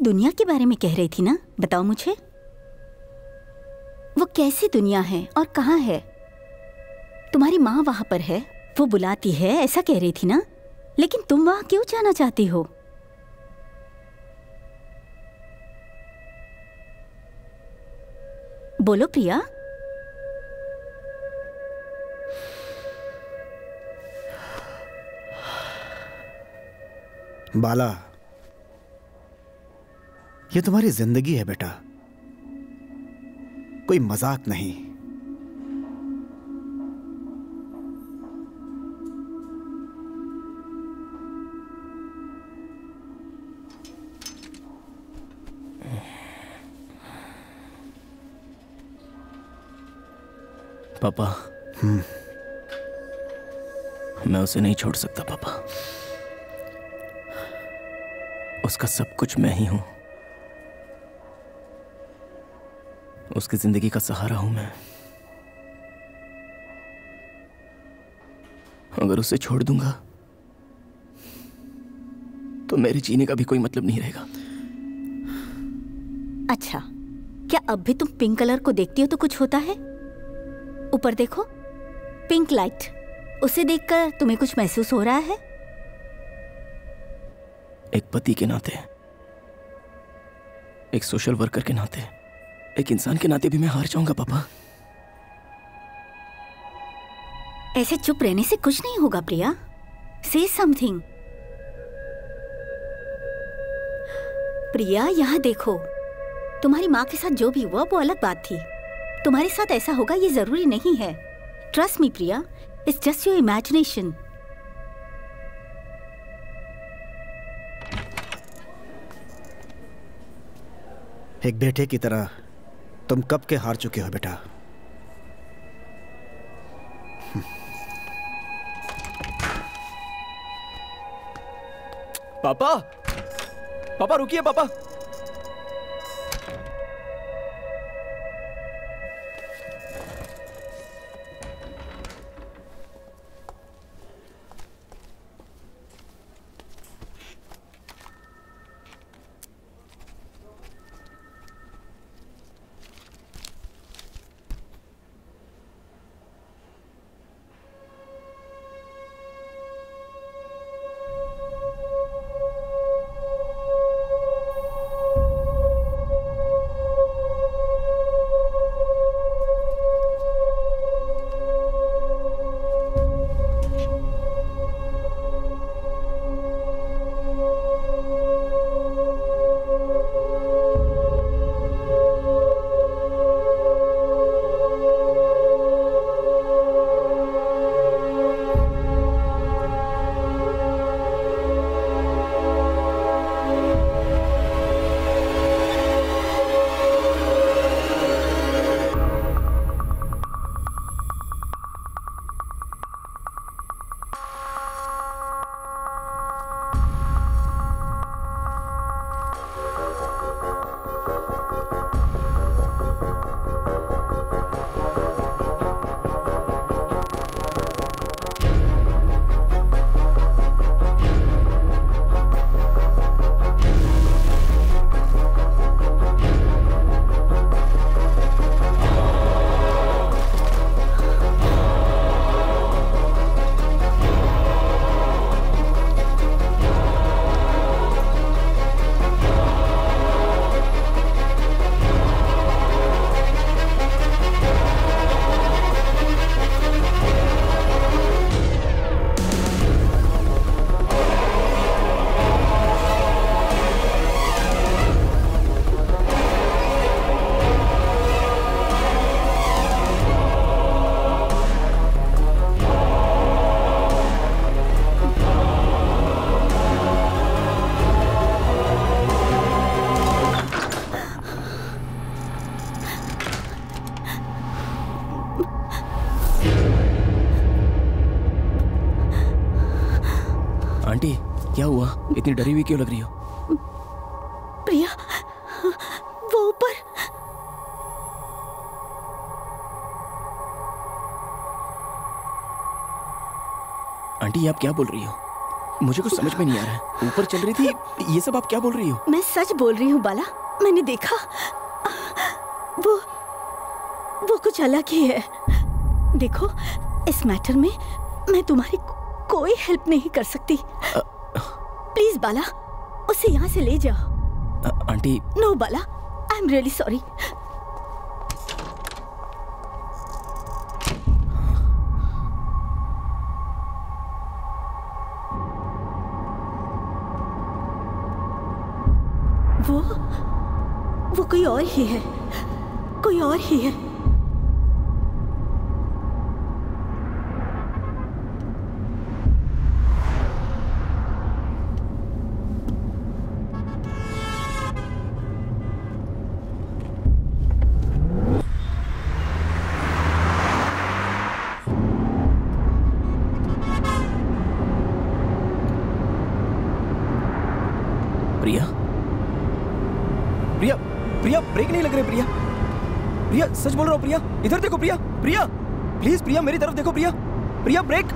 दुनिया के बारे में कह रही थी ना? बताओ मुझे, वो कैसी दुनिया है और कहाँ है? तुम्हारी माँ वहां पर है, वो बुलाती है, ऐसा कह रही थी ना? लेकिन तुम वहां क्यों जाना चाहती हो? बोलो प्रिया। बाला, ये तुम्हारी जिंदगी है बेटा, कोई मजाक नहीं। पापा, मैं उसे नहीं छोड़ सकता पापा। उसका सब कुछ मैं ही हूं, उसकी जिंदगी का सहारा हूं मैं। अगर उसे छोड़ दूंगा तो मेरे जीने का भी कोई मतलब नहीं रहेगा। अच्छा, क्या अब भी तुम पिंक कलर को देखती हो तो कुछ होता है? ऊपर देखो, पिंक लाइट। उसे देखकर तुम्हें कुछ महसूस हो रहा है? एक पति के नाते, एक सोशल वर्कर के नाते, एक इंसान के नाते भी मैं हार जाऊंगा पापा। ऐसे चुप रहने से कुछ नहीं होगा प्रिया। Say something। प्रिया यहाँ देखो, तुम्हारी माँ के साथ जो भी हुआ वो अलग बात थी, तुम्हारे साथ ऐसा होगा ये जरूरी नहीं है। Trust me Priya, it's just your imagination. एक बेटे की तरह तुम कब के हार चुके हो बेटा। पापा, पापा रुकिए पापा। इतनी डरी हुई क्यों लग रही हो? प्रिया, वो ऊपर। आंटी आप क्या बोल रही हो? मुझे कुछ समझ में नहीं आ रहा है। ऊपर चल रही थी ये सब, आप क्या बोल रही हो? मैं सच बोल रही हूँ बाला, मैंने देखा। वो कुछ अलग ही है। देखो इस मैटर में मैं तुम्हारी कोई हेल्प नहीं कर सकती। प्लीज बाला उसे यहाँ से ले जाओ। Aunty. No Bala, I am really sorry. वो कोई और ही है, कोई और ही है। सच बोल रहा हूँ प्रिया, इधर देखो प्रिया। प्रिया प्लीज, प्रिया मेरी तरफ देखो प्रिया। प्रिया ब्रेक।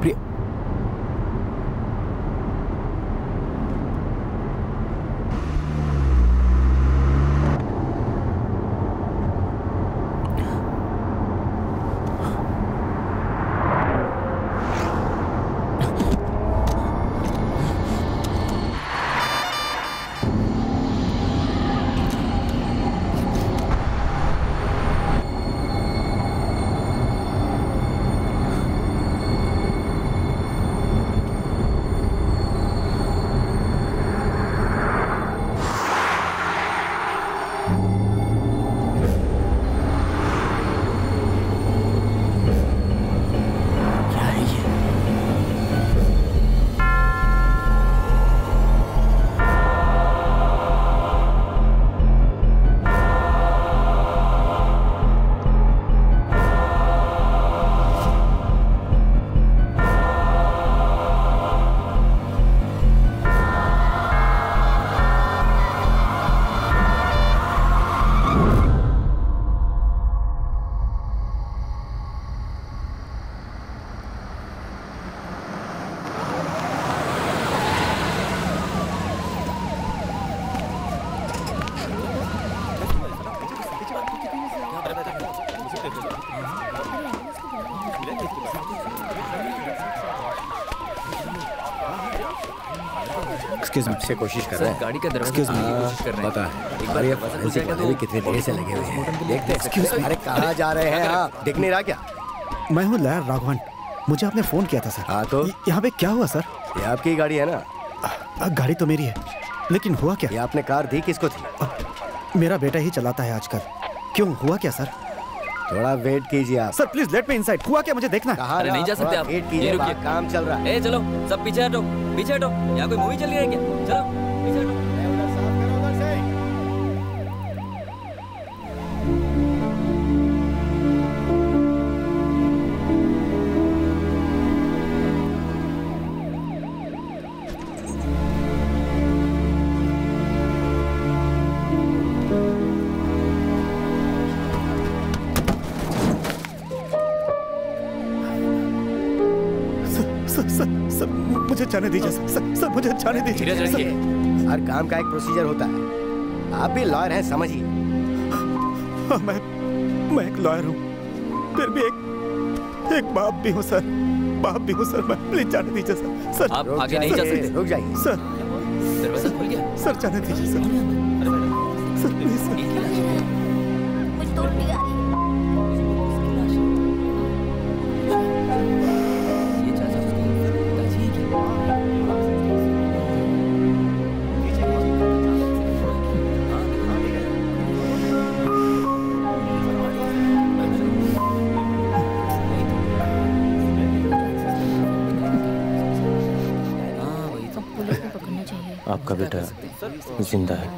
प्रिया एक्सक्यूज मुझसे कोशिश कर रहा है, गाड़ी का दरवाजा कोशिश कर रहा है, पता है एक बार ये फंसे वाले कितने देर से लगे हुए हैं, देखते हैं। एक्सक्यूज अरे कहाँ जा रहे हैं आप, दिख नहीं रहा क्या? मैं हूँ लहर राघवन, मुझे आपने फोन किया था सर। हाँ तो यहाँ पे क्या हुआ सर? ये आपकी गाड़ी है ना? गाड़ी तो मेरी है, लेकिन हुआ क्या? ये आपने कार दी किसको थी? मेरा बेटा ही चलाता है आजकल। क्यों, हुआ क्या सर? थोड़ा वेट कीजिए आप sir, please let me inside. हुआ क्या मुझे देखना है। अरे नहीं जा सकते आप, वेट कीजिए, काम चल रहा है। ए चलो सब पीछे हटो, पीछे हटो, यहाँ कोई मूवी चल रही है क्या? चलो पीछे हटो। जाने दीजिए सर, सर मुझे जाने दीजिए। हर काम का एक प्रोसीजर होता है, आप भी लॉयर हैं समझिए। मैं एक लॉयर हूँ, फिर भी एक बाप भी हूँ सर, बाप भी हूँ सर मैं। प्लीज जाने दीजिए सर, सर आप आगे नहीं जा सकते। रुक जाइए सर, सर जाने दीजिए सर, सर प्लीज सर। आपका बेटा जिंदा है।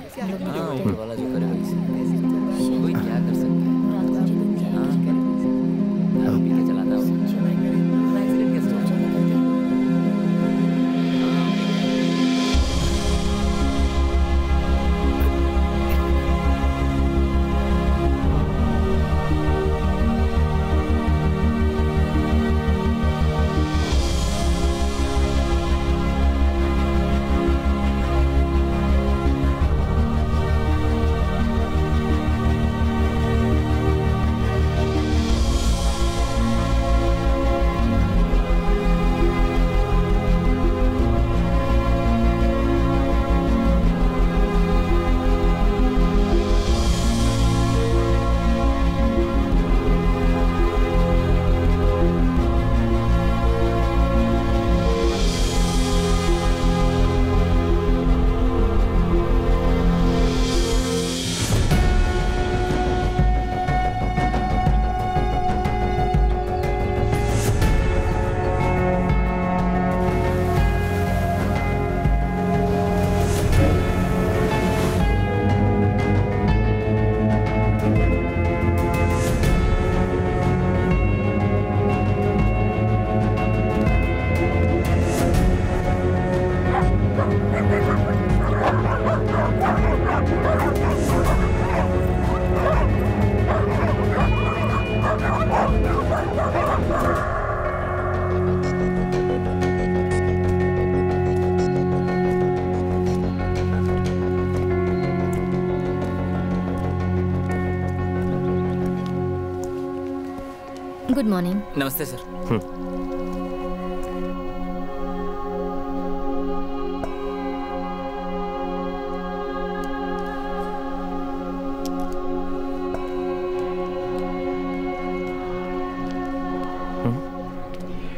Good morning. नमस्ते सर।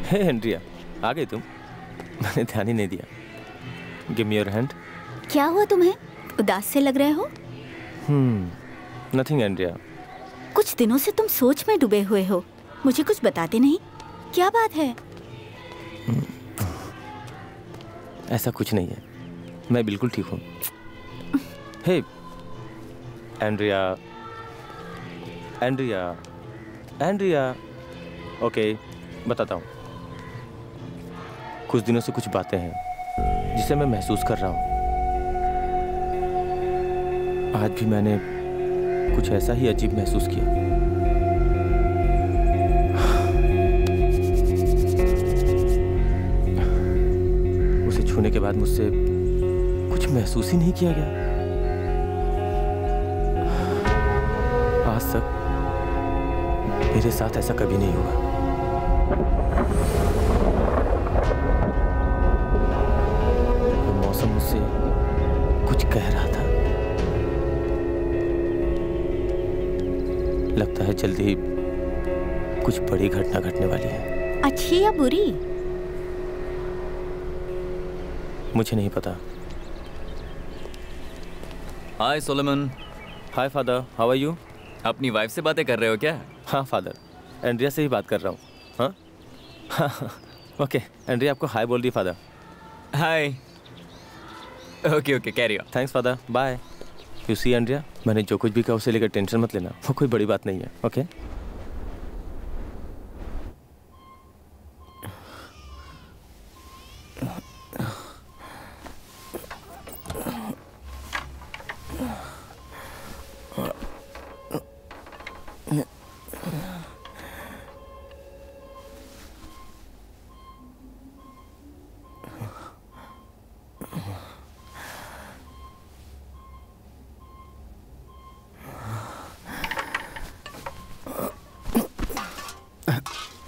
हे एंड्रिया, आ गई तुम, मैंने ध्यान ही नहीं दिया। Give me your hand. क्या हुआ तुम्हें, उदास से लग रहे हो? Nothing Andrea. कुछ दिनों से तुम सोच में डूबे हुए हो, मुझे कुछ बताते नहीं, क्या बात है? ऐसा कुछ नहीं है, मैं बिल्कुल ठीक हूँ। Hey Andrea, Andrea, Andrea, okay बताता हूँ। कुछ दिनों से कुछ बातें हैं जिसे मैं महसूस कर रहा हूँ। आज भी मैंने कुछ ऐसा ही अजीब महसूस किया। होने के बाद मुझसे कुछ महसूस ही नहीं किया गया। आज तक मेरे साथ ऐसा कभी नहीं हुआ। मौसम मुझसे कह रहा था। लगता है जल्दी कुछ बड़ी घटना घटने वाली है। अच्छी या बुरी मुझे नहीं पता। Hi Solomon. Hi father, how are you? अपनी वाइफ से बातें कर रहे हो क्या? हाँ फादर, एंड्रिया से ही बात कर रहा हूँ। हाँ हाँ ओके, एंड्रिया आपको हाय बोल रही father. Hi. Okay okay, carry on. Thanks father, bye. You see Andrea, मैंने जो कुछ भी कहा उसे लेकर टेंशन मत लेना, वो कोई बड़ी बात नहीं है। ओके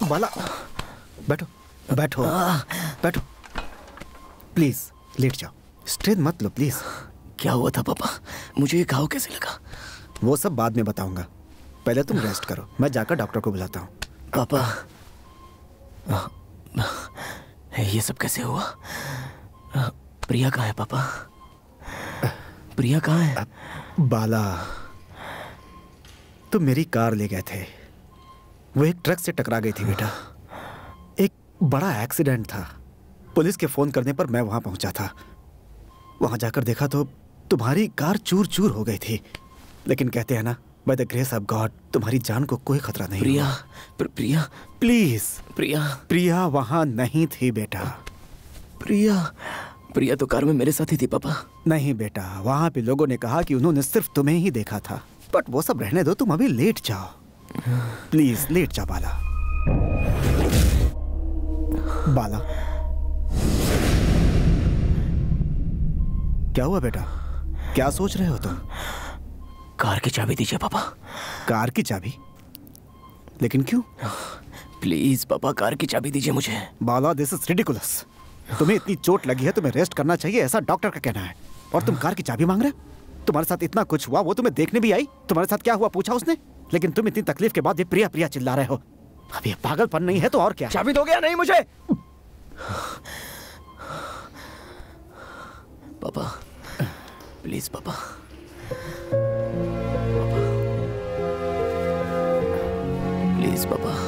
बाला, बैठो बैठो बैठो, प्लीज लेट जाओ, स्ट्रेन मत लो प्लीज। क्या हुआ था पापा? मुझे ये घाव कैसे लगा? वो सब बाद में बताऊंगा, पहले तुम रेस्ट करो, मैं जाकर डॉक्टर को बुलाता हूँ। पापा ये सब कैसे हुआ? प्रिया कहाँ है पापा? प्रिया कहाँ है? बाला, तुम मेरी कार ले गए थे, वो एक ट्रक से टकरा गई थी बेटा। एक बड़ा एक्सीडेंट था। पुलिस के फ़ोन करने पर मैं वहाँ पहुँचा था। वहाँ जाकर देखा तो तुम्हारी कार चूर चूर हो गई थी, लेकिन कहते हैं ना, by the grace of God, तुम्हारी जान को कोई खतरा नहीं। प्रिया प्रिया प्लीज, प्रिया प्रिया वहाँ नहीं थी बेटा। प्रिया प्रिया तो कार में मेरे साथ ही थी पापा। नहीं बेटा, वहाँ पे लोगों ने कहा कि उन्होंने सिर्फ तुम्हें ही देखा था। बट वो सब रहने दो, तुम अभी लेट जाओ प्लीज, लेट जा बाला। बाला क्या हुआ बेटा? क्या सोच रहे हो तुम? कार की चाबी दीजिए पापा। कार की चाबी? लेकिन क्यों? प्लीज पापा कार की चाबी दीजिए मुझे। Bala this is ridiculous. तुम्हें इतनी चोट लगी है, तुम्हें रेस्ट करना चाहिए, ऐसा डॉक्टर का कहना है, और तुम कार की चाबी मांग रहे हो? तुम्हारे साथ इतना कुछ हुआ, वो तुम्हें देखने भी आई, तुम्हारे साथ क्या हुआ पूछा उसने, लेकिन तुम इतनी तकलीफ के बाद ये प्रिया प्रिया चिल्ला रहे हो। अब ये पागलपन नहीं है तो और क्या? चाबी दोगे या नहीं मुझे? पापा प्लीज पापा। प्लीज पापा,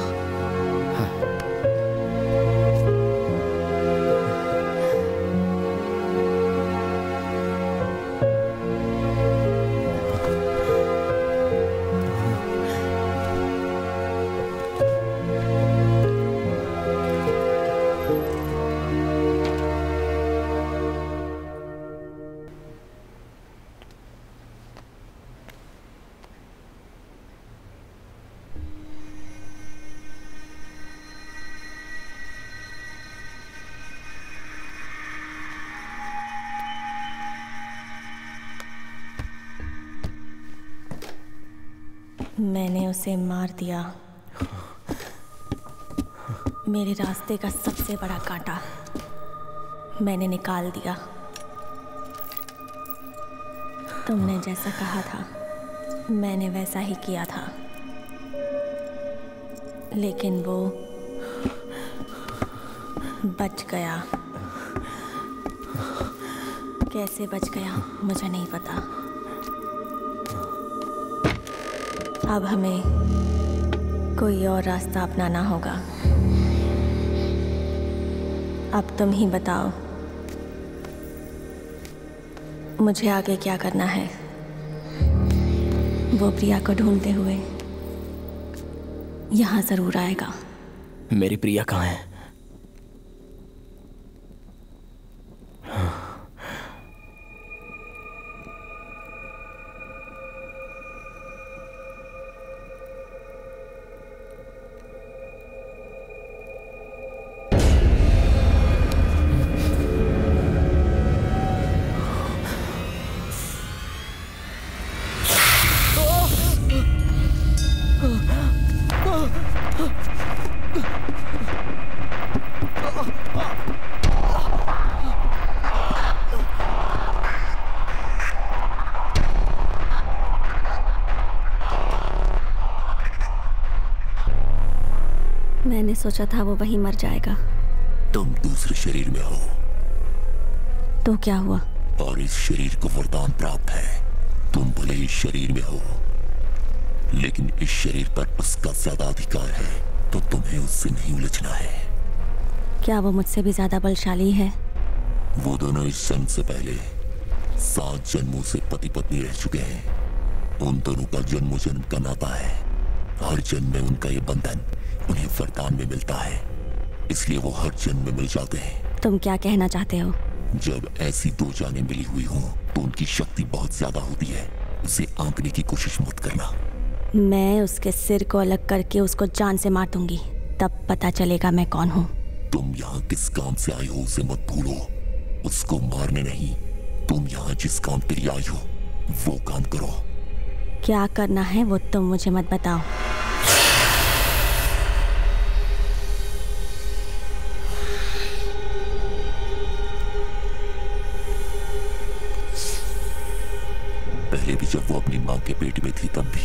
मैंने उसे मार दिया, मेरे रास्ते का सबसे बड़ा कांटा मैंने निकाल दिया। तुमने जैसा कहा था मैंने वैसा ही किया था, लेकिन वो बच गया। कैसे बच गया मुझे नहीं पता। अब हमें कोई और रास्ता अपनाना होगा। अब तुम ही बताओ मुझे आगे क्या करना है। वो प्रिया को ढूंढते हुए यहाँ जरूर आएगा। मेरी प्रिया कहाँ है? मैंने सोचा था वो वहीं मर जाएगा। तुम दूसरे शरीर में हो। तो क्या हुआ? और इस शरीर को वरदान प्राप्त है। तुम भले इस शरीर में हो, लेकिन इस शरीर पर उसका ज्यादा अधिकार है, तो तुम्हें उससे नहीं उलझना है। क्या वो मुझसे भी ज्यादा बलशाली है? वो दोनों इस जन्म से पहले 7 जन्मों से पति पत्नी रह चुके हैं। उन दोनों का जन्मों जन्म का नाता है। हर जन्म में उनका ये बंधन उन्हें वरदान में मिलता है, इसलिए वो हर जन्म में मिल जाते हैं। तुम क्या कहना चाहते हो? जब ऐसी 2 जानें मिली हुई हों तो उनकी शक्ति बहुत ज्यादा होती है। उसे आंकने की कोशिश मत करना। मैं उसके सिर को अलग करके उसको जान से मार दूंगी, तब पता चलेगा मैं कौन हूँ। तुम यहाँ किस काम से आई हो उसे मत भूलो। उसको मारने नहीं, तुम यहाँ जिस काम के लिए आई हो वो काम करो। क्या करना है वो तुम मुझे मत बताओ। पहले भी जब वो अपनी माँ के पेट में थी तब भी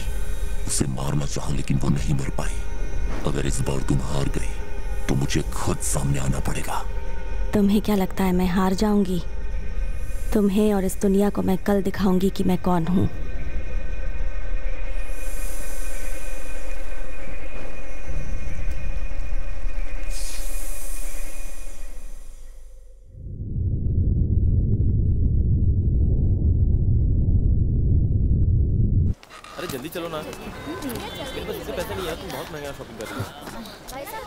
उसे मारना चाहा, लेकिन वो नहीं मर पाई। अगर इस बार तुम हार गई तो मुझे खुद सामने आना पड़ेगा। तुम्हें क्या लगता है मैं हार जाऊंगी? तुम्हें और इस दुनिया को मैं कल दिखाऊंगी कि मैं कौन हूँ। अरे जल्दी चलो ना, पैसा नहीं है, तुम बहुत महंगा शॉपिंग कर रही हो।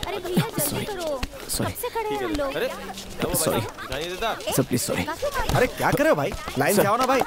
अरे भैया जल्दी करो, कब से खड़े हैं हम लोग। अरे सॉरी, सर प्लीज सॉरी। अरे क्या कर रहे हो भाई, लाइन जाओ ना भाई।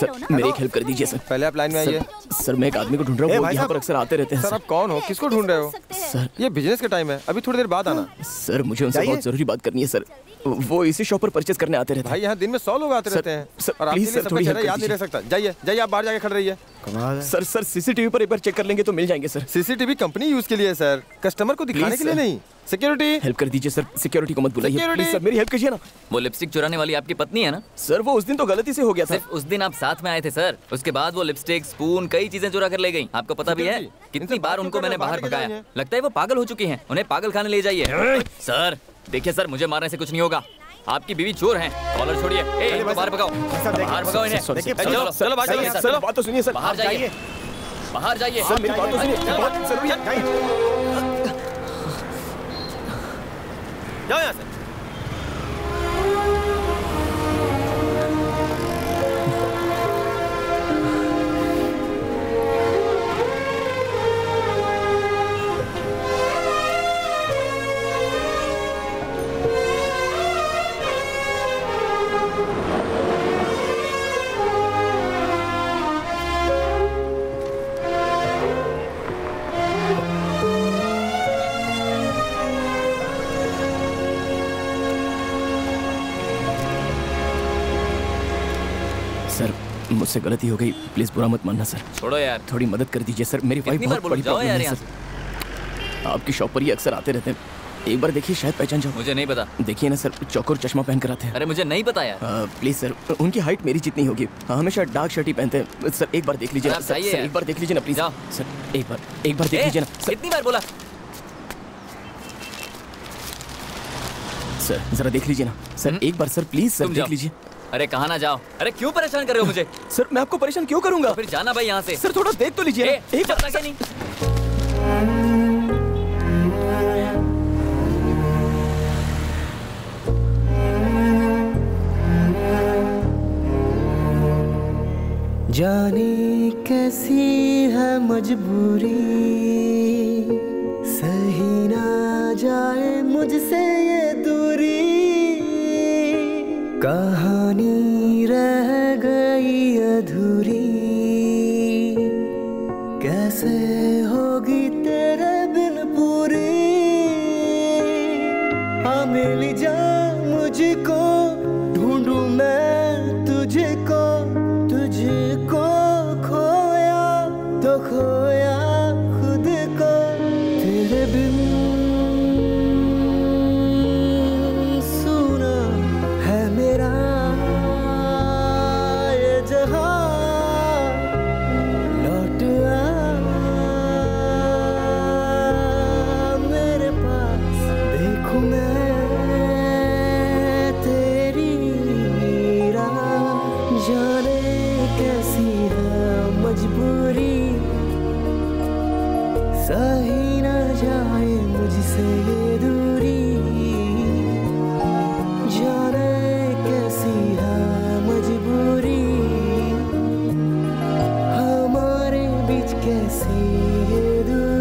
सर मेरी हेल्प कर दीजिए सर। पहले आप लाइन में आइए। सर मैं एक आदमी को ढूंढ रहा हूँ, यहाँ पर अक्सर आते रहते हैं। सर आप कौन हो, किसको ढूंढ रहे हो? सर ये बिजनेस का टाइम है, अभी थोड़ी देर बाद आना। सर मुझे उनसे बहुत जरूरी बात करनी है सर। वो इसी शॉप पर परचेज करने आते रहते हैं। भाई यहाँ दिन में 100 लोग आते रहते हैं और आपके लिए सबका चेहरा याद नहीं रह सकता। जाइए जाइए, आप बाहर जाके खड़े रहिए। सर सर सीसीटीवी पर एक बार चेक कर लेंगे तो मिल जाएंगे सर। सीसीटीवी कंपनी यूज के लिए सर, कस्टमर को दिखाने के लिए नहीं। सिक्योरिटी हेल्प कर दीजिए सर, सिक्योरिटी को मत बुलाइए प्लीज सर, मेरी हेल्प कीजिए ना। वो लिपस्टिक चुराने वाली आपकी पत्नी है ना सर? वो उस दिन तो गलती से हो गया था। उस दिन आप साथ में आए थे सर, उसके बाद वो लिपस्टिक, स्पून, कई चीजें चुरा कर ले गई। आपको पता भी है कितनी बार उनको मैंने बाहर भगाया। लगता है वो पागल हो चुकी है, उन्हें पागल खाने ले जाइए। सर देखिए सर, मुझे मारने से कुछ नहीं होगा, आपकी बीवी चोर है। कॉलर छोड़िए, बाहर भगाओ, बाहर भगाओ इन्हें। चलो चलो बाहर जाइए, चलो बात तो सुनिए सर, बाहर जाइए, बाहर जाइए। मेरी बात तो सुनिए, बहुत जरूरी है। जाओ यहाँ से। मुझसे गलती हो गई, प्लीज बुरा मत मानना सर। छोड़ो यार, थोड़ी मदद कर दीजिए सर, मेरी वाइफ बहुत बड़ी प्रॉब्लम है सर। आपकी शॉप पर ही अक्सर आते रहते हैं, एक बार देखिए शायद पहचान जाओ। मुझे नहीं पता। देखिए ना सर, चौकोर चश्मा पहन कर आते हैं। अरे मुझे नहीं पता यार। प्लीज सर, उनकी हाइट मेरी जितनी होगी, हमेशा डार्क शर्ट ही पहनते हैं सर। एक बार देख लीजिए सर, एक बार देख लीजिए ना प्लीज सर, एक बार देख लीजिए ना। कितनी बार बोला सर, जरा देख लीजिए ना सर, एक बार सर प्लीज सर देख लीजिए। अरे कहाँ ना जाओ। अरे क्यों परेशान कर रहे हो मुझे? सर मैं आपको परेशान क्यों करूंगा? तो फिर जाना भाई यहाँ से। सर थोड़ा देख तो लीजिए। एक बात क्या नहीं। जाने कैसी है मजबूरी, सही ना जाए मुझसे ये दूरी। कहा रह गई अधूरी, कैसे होगी तेरे बिन पूरी। आ मिल जा मुझको, ढूंढू मैं तुझको। तुझको खोया तो खोया खुद को, तेरे बिन सुना है मेरा सही न जाए मुझसे ये दूरी, जाने कैसी है मजबूरी, हमारे बीच कैसी ये दूरी।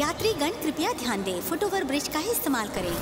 यात्रीगण कृपया ध्यान दें, फुट ओवर ब्रिज का ही इस्तेमाल करें।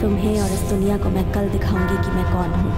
तुम्हें और इस दुनिया को मैं कल दिखाऊंगी कि मैं कौन हूँ।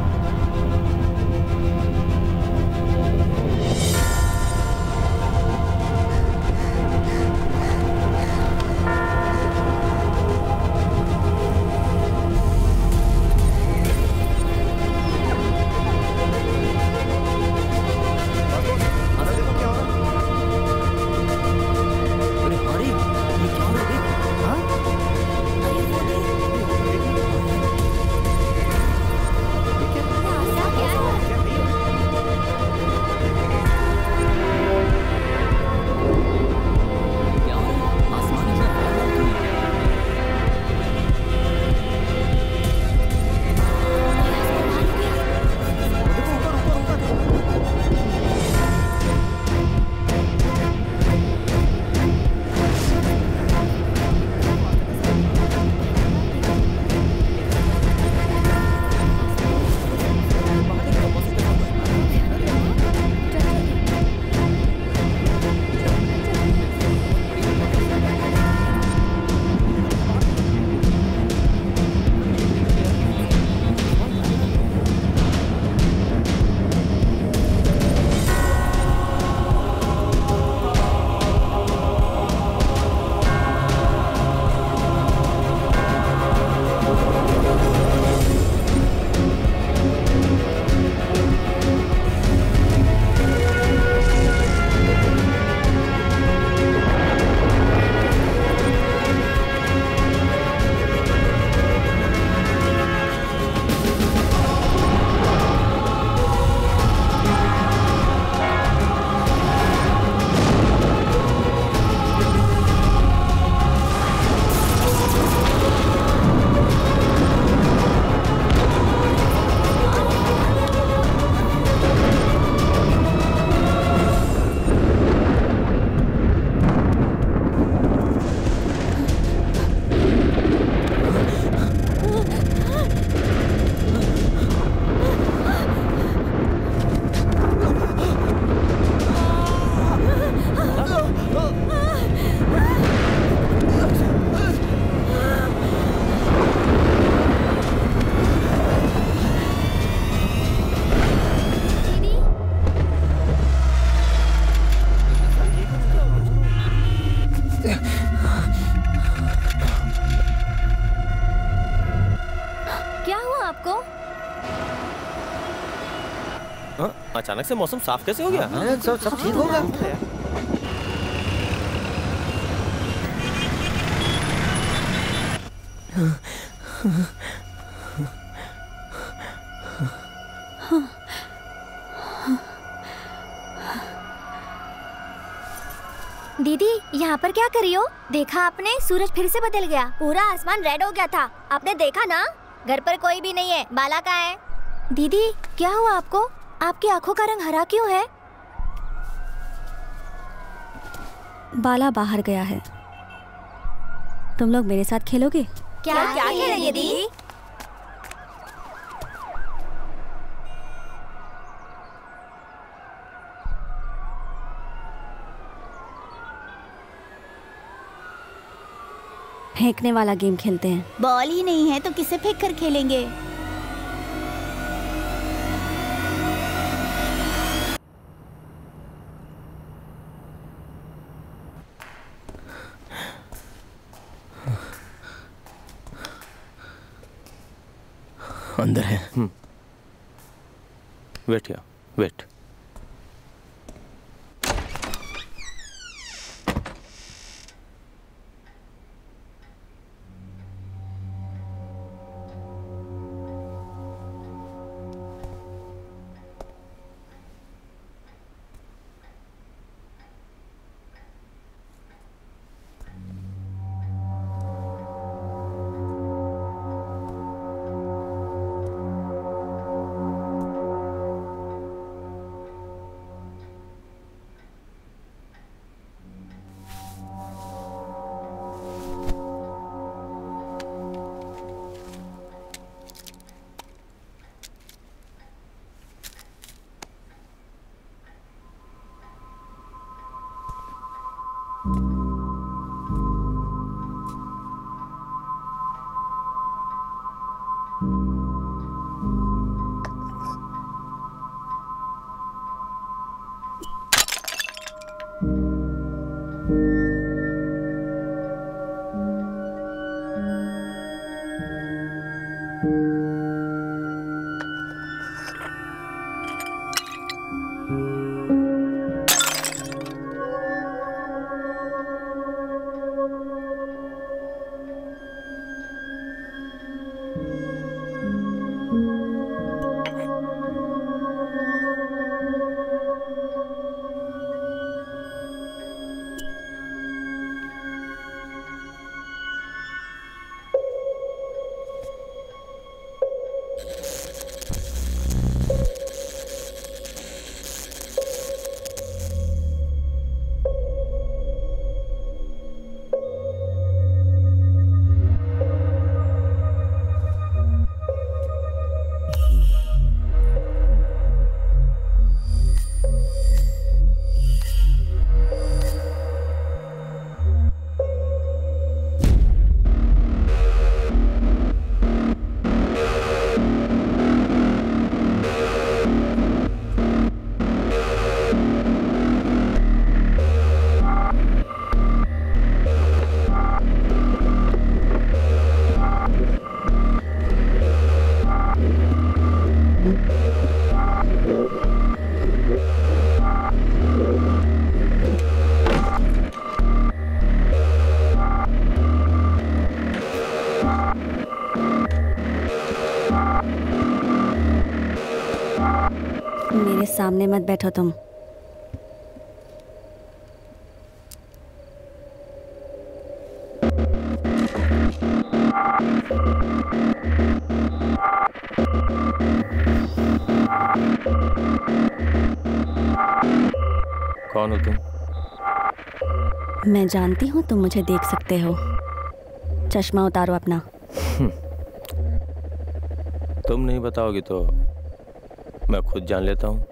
आपको? अचानक से मौसम साफ कैसे हो गया? सब ठीक होगा। दीदी यहाँ पर क्या करी हो? देखा आपने, सूरज फिर से बदल गया, पूरा आसमान रेड हो गया था। आपने देखा ना? घर पर कोई भी नहीं है, बाला कहाँ है? दीदी क्या हुआ आपको? आपकी आंखों का रंग हरा क्यों है? बाला बाहर गया है। तुम लोग मेरे साथ खेलोगे? क्या खेल रही है दीदी? फेंकने वाला गेम खेलते हैं। बॉल ही नहीं है तो किसे फेंक कर खेलेंगे? अंदर है। वेट या वेट। सामने मत बैठो तुम। कौन हो तुम? मैं जानती हूँ तुम मुझे देख सकते हो। चश्मा उतारो अपना। तुम नहीं बताओगी तो मैं खुद जान लेता हूँ।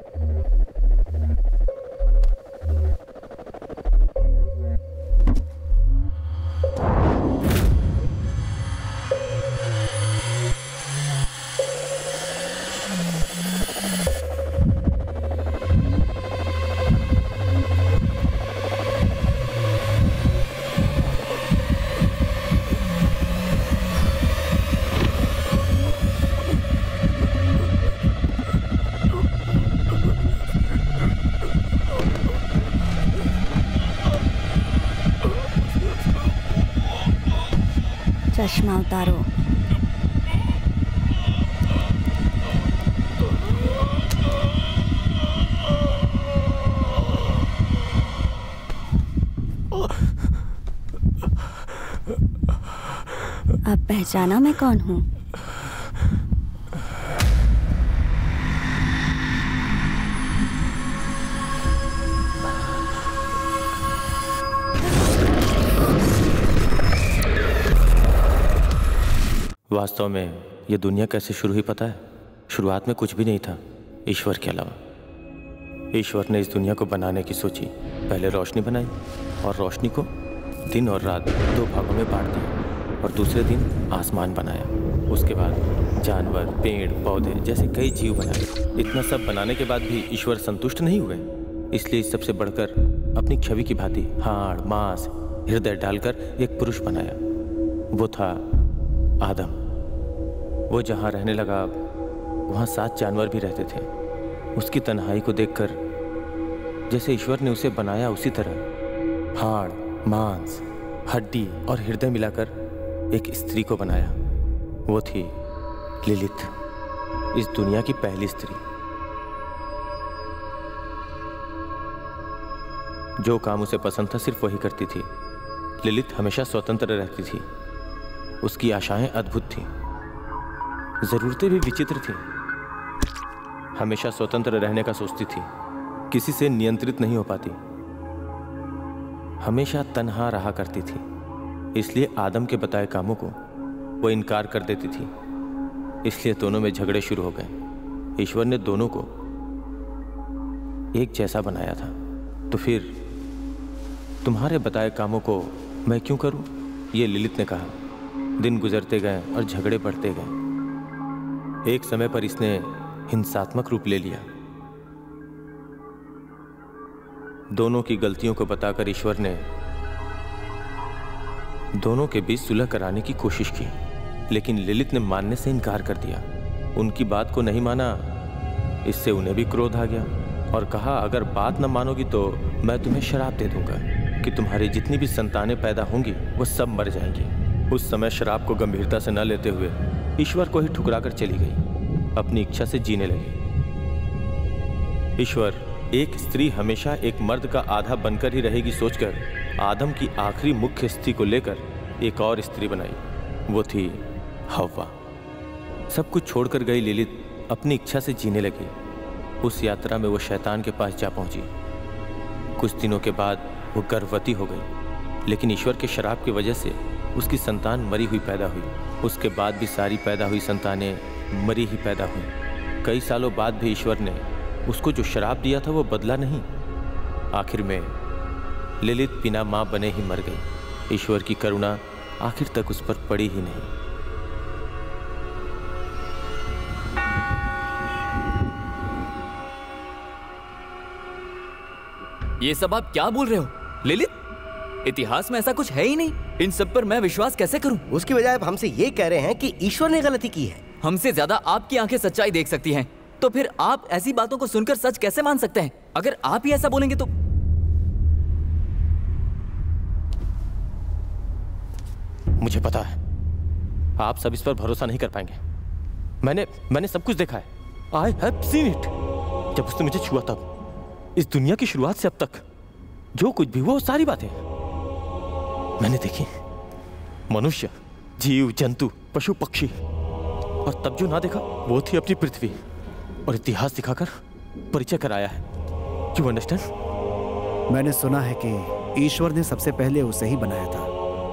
चश्मा उतारो। अब पहचाना मैं कौन हूँ? वास्तव में ये दुनिया कैसे शुरू हुई पता है? शुरुआत में कुछ भी नहीं था ईश्वर के अलावा। ईश्वर ने इस दुनिया को बनाने की सोची। पहले रोशनी बनाई और रोशनी को दिन और रात दो भागों में बांट दिया और दूसरे दिन आसमान बनाया। उसके बाद जानवर, पेड़, पौधे जैसे कई जीव बनाए। इतना सब बनाने के बाद भी ईश्वर संतुष्ट नहीं हुए, इसलिए सबसे बढ़कर अपनी छवि की भांति हाड़, मांस, हृदय डालकर एक पुरुष बनाया। वो था आदम। वो जहाँ रहने लगा वहाँ 7 जानवर भी रहते थे। उसकी तन्हाई को देखकर जैसे ईश्वर ने उसे बनाया उसी तरह हाड़, मांस, हड्डी और हृदय मिलाकर एक स्त्री को बनाया। वो थी लिलिथ, इस दुनिया की पहली स्त्री। जो काम उसे पसंद था सिर्फ वही करती थी। लिलिथ हमेशा स्वतंत्र रहती थी। उसकी आशाएं अद्भुत थीं, ज़रूरतें भी विचित्र थीं। हमेशा स्वतंत्र रहने का सोचती थी, किसी से नियंत्रित नहीं हो पाती। हमेशा तन्हा रहा करती थी, इसलिए आदम के बताए कामों को वो इनकार कर देती थी। इसलिए दोनों में झगड़े शुरू हो गए। ईश्वर ने दोनों को एक जैसा बनाया था, तो फिर तुम्हारे बताए कामों को मैं क्यों करूं? ये लिलिथ ने कहा। दिन गुजरते गए और झगड़े बढ़ते गए। एक समय पर इसने हिंसात्मक रूप ले लिया। दोनों की गलतियों को बताकर ईश्वर ने दोनों के बीच सुलह कराने की कोशिश की, लेकिन लिलिथ ने मानने से इनकार कर दिया। उनकी बात को नहीं माना। इससे उन्हें भी क्रोध आ गया और कहा, अगर बात न मानोगी तो मैं तुम्हें शराप दे दूंगा कि तुम्हारी जितनी भी संतानें पैदा होंगी वो सब मर जाएंगी। उस समय शराब को गंभीरता से न लेते हुए ईश्वर को ही ठुकराकर चली गई, अपनी इच्छा से जीने लगी। ईश्वर, एक स्त्री हमेशा एक मर्द का आधा बनकर ही रहेगी सोचकर आदम की आखिरी मुख्य स्त्री को लेकर एक और स्त्री बनाई। वो थी हव्वा। सब कुछ छोड़कर गई लिलिथ अपनी इच्छा से जीने लगी। उस यात्रा में वो शैतान के पास जा पहुंची। कुछ दिनों के बाद वो गर्भवती हो गई, लेकिन ईश्वर के शराब की वजह से उसकी संतान मरी हुई पैदा हुई। उसके बाद भी सारी पैदा हुई संतानें मरी ही पैदा हुई। कई सालों बाद भी ईश्वर ने उसको जो शराब दिया था वो बदला नहीं। आखिर में लिलिथ बिना माँ बने ही मर गई। ईश्वर की करुणा आखिर तक उस पर पड़ी ही नहीं। ये सब आप क्या बोल रहे हो लिलिथ? इतिहास में ऐसा कुछ है ही नहीं। इन सब पर मैं विश्वास कैसे करूं? उसकी बजाय आप हमसे ये कह रहे हैं कि ईश्वर ने गलती की है। हमसे ज्यादा आपकी आंखें सच्चाई देख सकती हैं, तो फिर आप ऐसी बातों को सुनकर सच कैसे मान सकते हैं? अगर आप ही ऐसा बोलेंगे तो मुझे पता है आप सब इस पर भरोसा नहीं कर पाएंगे। मैंने सब कुछ देखा है। I have seen it. जब उसने मुझे छुआ तब, इस दुनिया की शुरुआत से अब तक जो कुछ भी, वो सारी बातें मैंने देखी। मनुष्य, जीव जंतु, पशु पक्षी, और तब जो ना देखा वो थी अपनी पृथ्वी। और इतिहास दिखाकर परिचय कराया है। You understand? मैंने सुना है कि ईश्वर ने सबसे पहले उसे ही बनाया था।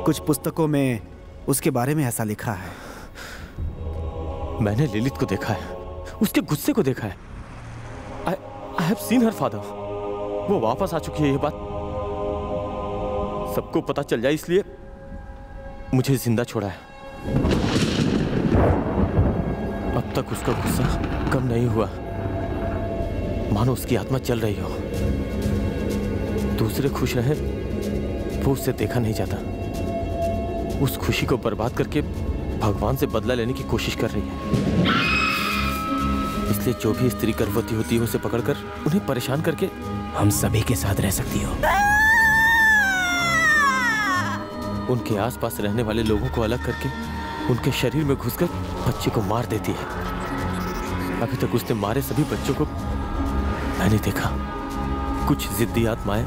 कुछ पुस्तकों में उसके बारे में ऐसा लिखा है। मैंने लिलिथ को देखा है, उसके गुस्से को देखा है। I have seen her father. वो वापस आ चुकी है। ये बात सबको पता चल जाए इसलिए मुझे जिंदा छोड़ा है। अब तक उसका गुस्सा कम नहीं हुआ, मानो उसकी आत्मा चल रही हो। दूसरे खुश रहे, वो उससे देखा नहीं जाता। उस खुशी को बर्बाद करके भगवान से बदला लेने की कोशिश कर रही है। इसलिए जो भी स्त्री गर्भवती होती है उसे पकड़कर उन्हें परेशान करके हम सभी के साथ रह सकती हो। उनके आसपास रहने वाले लोगों को अलग करके उनके शरीर में घुसकर बच्चे को मार देती है। अभी तक उसने मारे सभी बच्चों को मैंने देखा। कुछ जिद्दी आत्माएं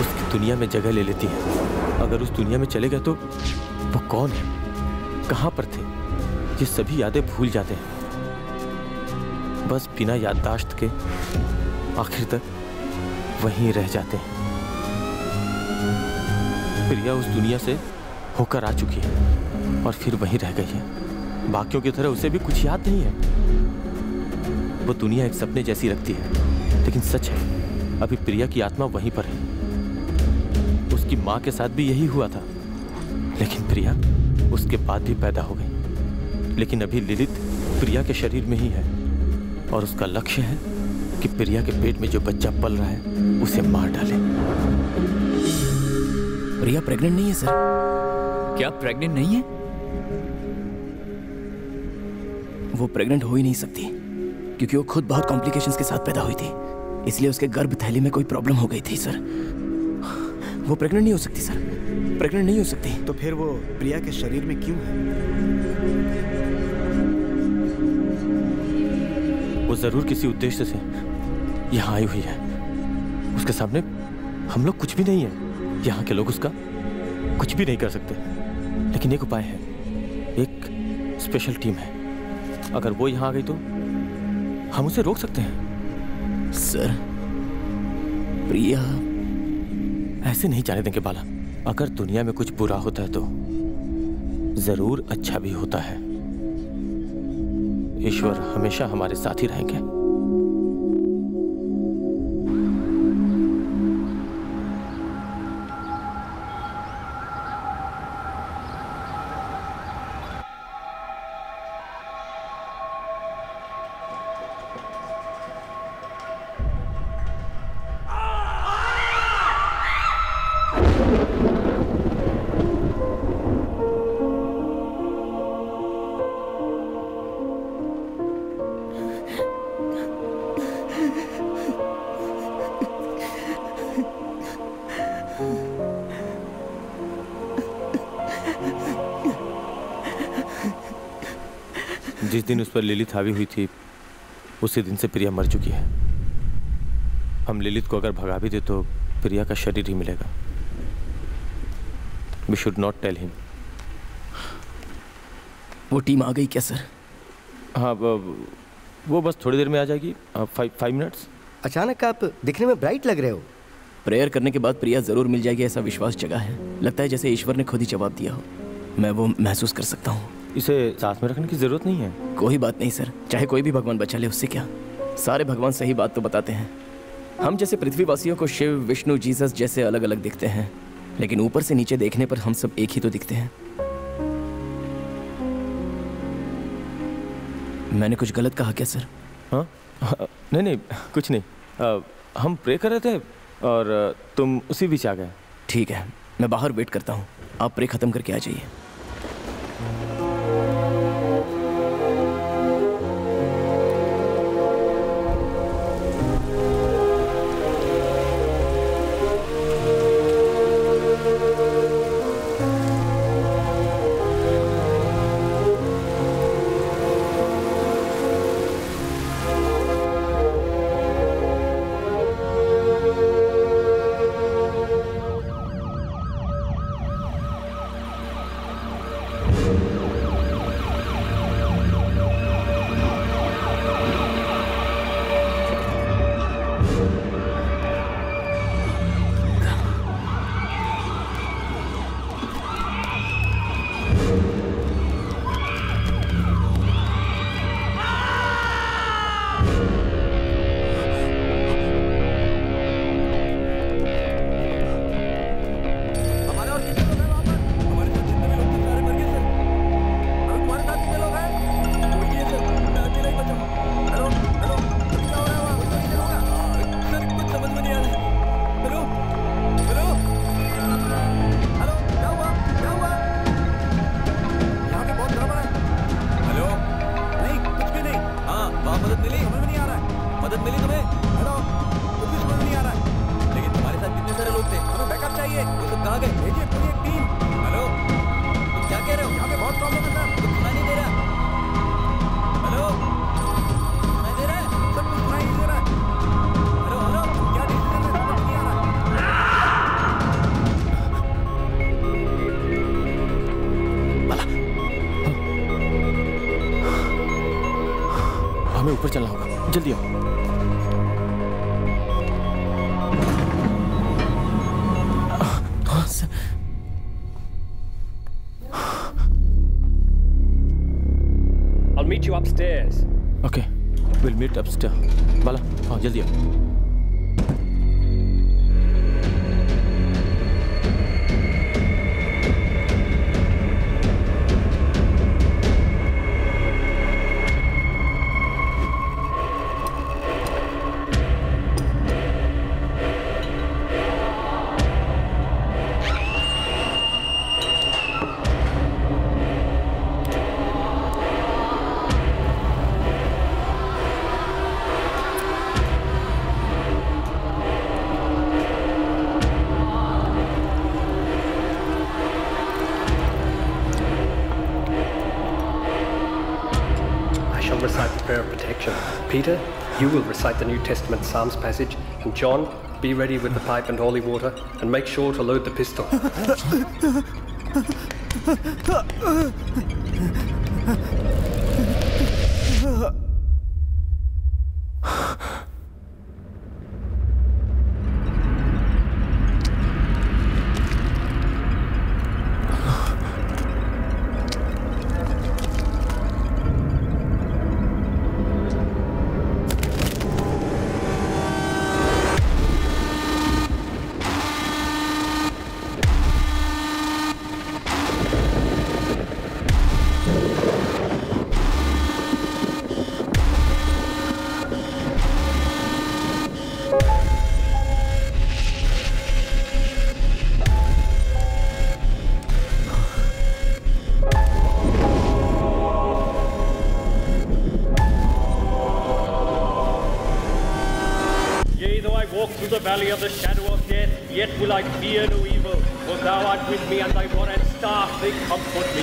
उसकी दुनिया में जगह ले लेती हैं। अगर उस दुनिया में चले गए तो वो कौन है, कहाँ पर थे, ये सभी यादें भूल जाते हैं। बस बिना याददाश्त के आखिर तक वहीं रह जाते हैं। प्रिया उस दुनिया से होकर आ चुकी है और फिर वहीं रह गई है। बाकियों की तरह उसे भी कुछ याद नहीं है। वो दुनिया एक सपने जैसी लगती है, लेकिन सच है अभी प्रिया की आत्मा वहीं पर है। उसकी माँ के साथ भी यही हुआ था, लेकिन प्रिया उसके बाद भी पैदा हो गई। लेकिन अभी लिलित प्रिया के शरीर में ही है और उसका लक्ष्य है कि प्रिया के पेट में जो बच्चा पल रहा है उसे मार डाले। प्रिया प्रेग्नेंट नहीं है सर। क्या प्रेग्नेंट नहीं है? वो प्रेग्नेंट हो ही नहीं सकती क्योंकि वो खुद बहुत कॉम्प्लिकेशंस के साथ पैदा हुई थी, इसलिए उसके गर्भ थैली में कोई प्रॉब्लम हो गई थी सर। वो प्रेग्नेंट नहीं हो सकती सर, प्रेग्नेंट नहीं हो सकती। तो फिर वो प्रिया के शरीर में क्यों है? वो जरूर किसी उद्देश्य से यहाँ आई हुई है। उसके सामने हम लोग कुछ भी नहीं है। यहाँ के लोग उसका कुछ भी नहीं कर सकते, लेकिन एक उपाय है, एक स्पेशल टीम है। अगर वो यहाँ आ गई तो हम उसे रोक सकते हैं। सर प्रिया ऐसे नहीं जाने देंगे बाला। अगर दुनिया में कुछ बुरा होता है तो जरूर अच्छा भी होता है। ईश्वर हमेशा हमारे साथ ही रहेंगे। जिस दिन उस पर लिलित हावी हुई थी उसी दिन से प्रिया मर चुकी है। हम लिलित को अगर भगा भी दे तो प्रिया का शरीर ही मिलेगा। We should not tell him. वो टीम आ गई क्या सर? हाँ वो बस थोड़ी देर में आ जाएगी। 5 मिनट्स। अचानक आप दिखने में ब्राइट लग रहे हो। प्रेयर करने के बाद प्रिया ज़रूर मिल जाएगी, ऐसा विश्वास जगा है। लगता है जैसे ईश्वर ने खुद ही जवाब दिया हो। मैं वो महसूस कर सकता हूँ। इसे साथ में रखने की जरूरत नहीं है। कोई बात नहीं सर, चाहे कोई भी भगवान बचा ले, उससे क्या। सारे भगवान सही बात तो बताते हैं। हम जैसे पृथ्वीवासियों को शिव, विष्णु, जीसस जैसे अलग अलग दिखते हैं, लेकिन ऊपर से नीचे देखने पर हम सब एक ही तो दिखते हैं। मैंने कुछ गलत कहा क्या सर? हाँ नहीं नहीं कुछ नहीं। हम प्रे कर रहे थे और तुम उसी बीच आ गए। ठीक है, मैं बाहर वेट करता हूँ, आप प्रे खत्म करके आ जाइए। लेकिन तुम्हारे साथ कितने सारे लोग थे, हमें बैकअप चाहिए। वो सब कहाँ गए? भेजिए पूरी एक टीम। हमें ऊपर चलना होगा, जल्दी आओ। I'll meet you upstairs. Okay, we'll meet upstairs. वाला, हाँ जल्दी आओ। Peter, you will recite the New Testament Psalms passage, and John, be ready with the pipe and holy water, and make sure to load the pistol. Valley of the shadow of death, yet will I fear no evil, for thou art with me, and thy rod and staff, they comfort me.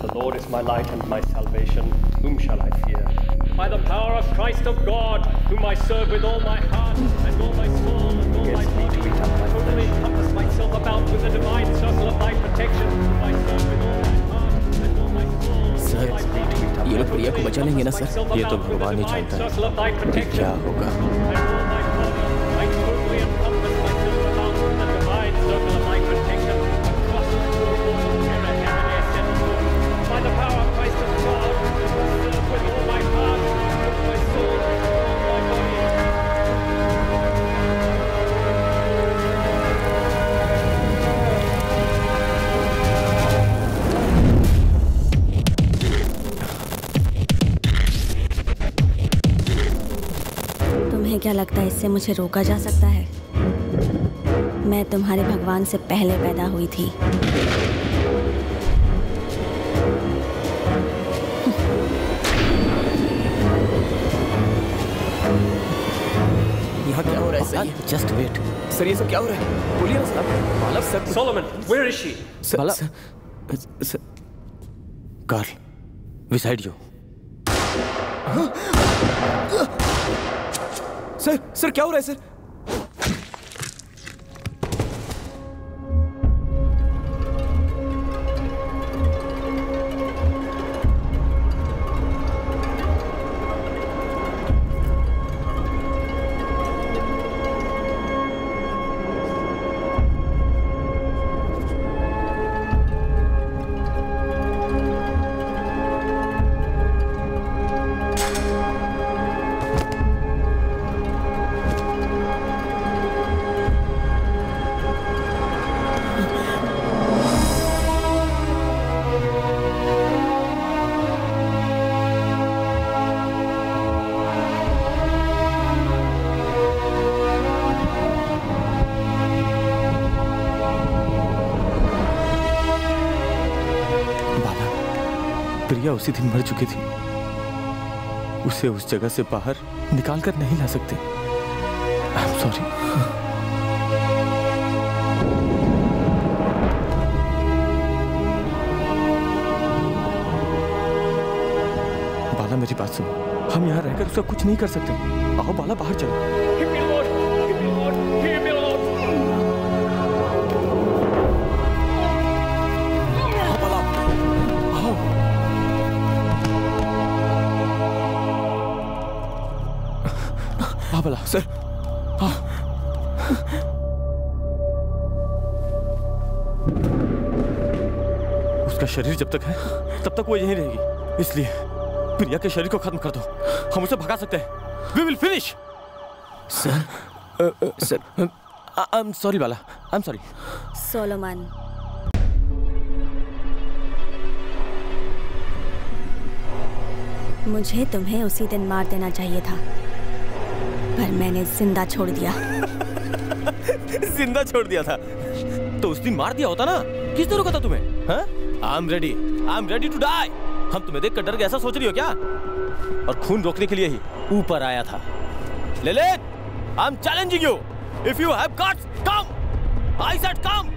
The Lord is my light and my salvation, whom shall I fear? By the power of Christ of God, whom I serve with all my heart, and all my soul, and all my body, totally encompass myself about with the divine circle of thy protection, I serve with all my heart, and all my soul. Sir, ये लोग प्रिया को बचा लेंगे ना sir? ये तो भगवान ही जानता है क्या होगा। क्या लगता है इससे मुझे रोका जा सकता है? मैं तुम्हारे भगवान से पहले पैदा हुई थी। यहाँ क्या हो रहा है? जस्ट वेट सर, ये सब क्या हो रहा है? बोलिए ना sir. Solomon, where is she? Sir, Karl, beside you। Sir क्या हो रहा है सर? उसी दिन मर चुकी थी, उसे उस जगह से बाहर निकाल कर नहीं ला सकते। आई एम सॉरी। बाला, मेरी बात सुनो, हम यहाँ रहकर उसका कुछ नहीं कर सकते। आओ बाला, बाहर चलो। सर। हाँ। उसका शरीर जब तक है तब तक वो यहीं रहेगी, इसलिए प्रिया के शरीर को खत्म कर दो, हम उसे भगा सकते हैं। We will finish. Sir sir I am sorry Bala, I am sorry. Solomon मुझे तुम्हें उसी दिन मार देना चाहिए था, पर मैंने जिंदा छोड़ दिया। जिंदा छोड़ दिया था तो उस दिन मार दिया होता ना, किसने रोका था तुम्हें? I am ready to die. हम तुम्हें देखकर डर के ऐसा सोच रही हो क्या? और खून रोकने के लिए ही ऊपर आया था। लिलिथ, I am challenging you, if you have guts come. I said come.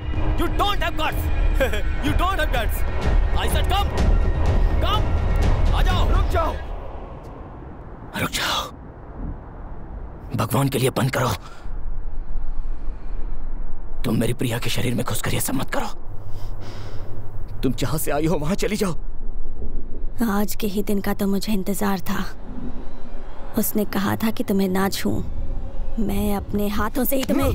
You don't have guts. You don't have guts. I said come. Come. आ जाओ। रुक जाओ, रुक जाओ, भगवान के लिए बंद करो। तुम मेरी प्रिया के शरीर में घुसकर ये सब मत करो। तुम जहां से आई हो वहां चली जाओ। आज के ही दिन का तो मुझे इंतजार था। उसने कहा था कि तुम्हें ना छू, मैं अपने हाथों से ही तुम्हें।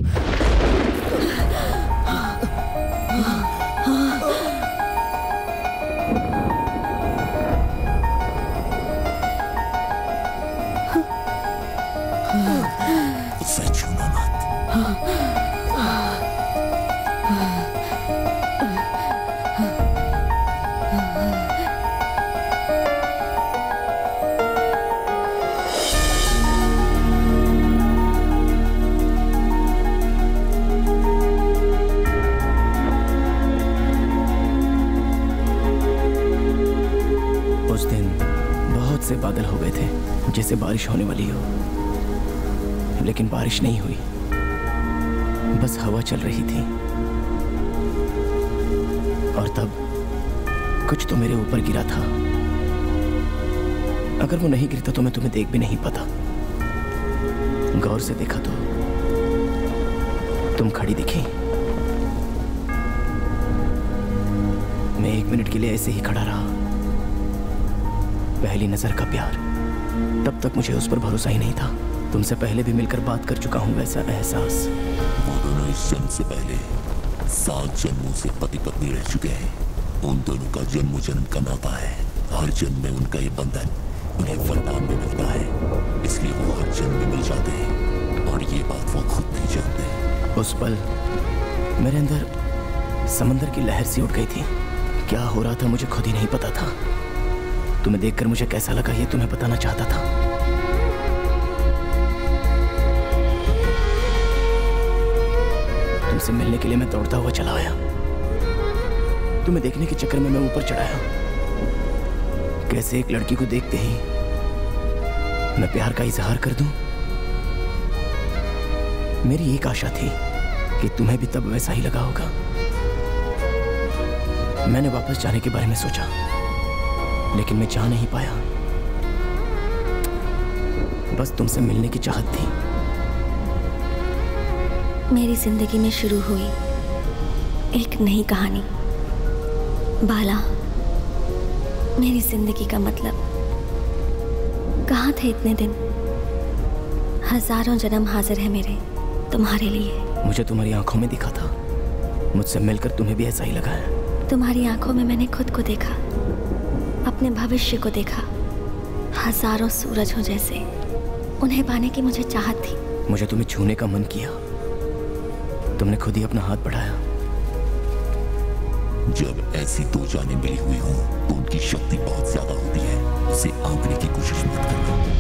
बादल हो गए थे जैसे बारिश होने वाली हो, लेकिन बारिश नहीं हुई, बस हवा चल रही थी। और तब कुछ तो मेरे ऊपर गिरा था, अगर वो नहीं गिरता तो मैं तुम्हें देख भी नहीं पाता। गौर से देखा तो तुम खड़ी दिखी। मैं 1 मिनट के लिए ऐसे ही खड़ा रहा। पहली नजर का प्यार, तब तक मुझे उस पर भरोसा ही नहीं था। तुमसे पहले भी मिलकर बात कर चुका हूँ वैसा एहसास। वो दोनों इस जन्म से पहले 7 जन्मों से पति पत्नी रह चुके हैं। उन दोनों का जन्मों जन्म का नाता है। हर जन्म में उनका ये बंधन उन्हें वरदान में मिलता है, इसलिए वो हर जन्म में मिल जाते हैं, और ये बात वो खुद नहीं जानते। उस पल मेरे अंदर समंदर की लहर सी उठ गई थी। क्या हो रहा था मुझे खुद ही नहीं पता था। तुम्हें देखकर मुझे कैसा लगा ये तुम्हें बताना चाहता था। तुमसे मिलने के लिए मैं दौड़ता हुआ चला आया। तुम्हें देखने के चक्कर में मैं ऊपर चढ़ाया। कैसे एक लड़की को देखते ही मैं प्यार का इजहार कर दूं? मेरी एक आशा थी कि तुम्हें भी तब वैसा ही लगा होगा। मैंने वापस जाने के बारे में सोचा, लेकिन मैं जा नहीं पाया। बस तुमसे मिलने की चाहत थी। मेरी जिंदगी में शुरू हुई एक नई कहानी। बाला, मेरी जिंदगी का मतलब कहाँ थे इतने दिन? हजारों जन्म हाजिर है मेरे तुम्हारे लिए। मुझे तुम्हारी आंखों में दिखा था, मुझसे मिलकर तुम्हें भी ऐसा ही लगा है। तुम्हारी आंखों में मैंने खुद को देखा, अपने भविष्य को देखा। हजारों सूरजों जैसे उन्हें पाने की मुझे चाहत थी। मुझे तुम्हें छूने का मन किया, तुमने खुद ही अपना हाथ बढ़ाया। जब ऐसी 2 जानें मिली हुई हों तो उनकी शक्ति बहुत ज्यादा होती है, उसे आंकने की कोशिश मत करना।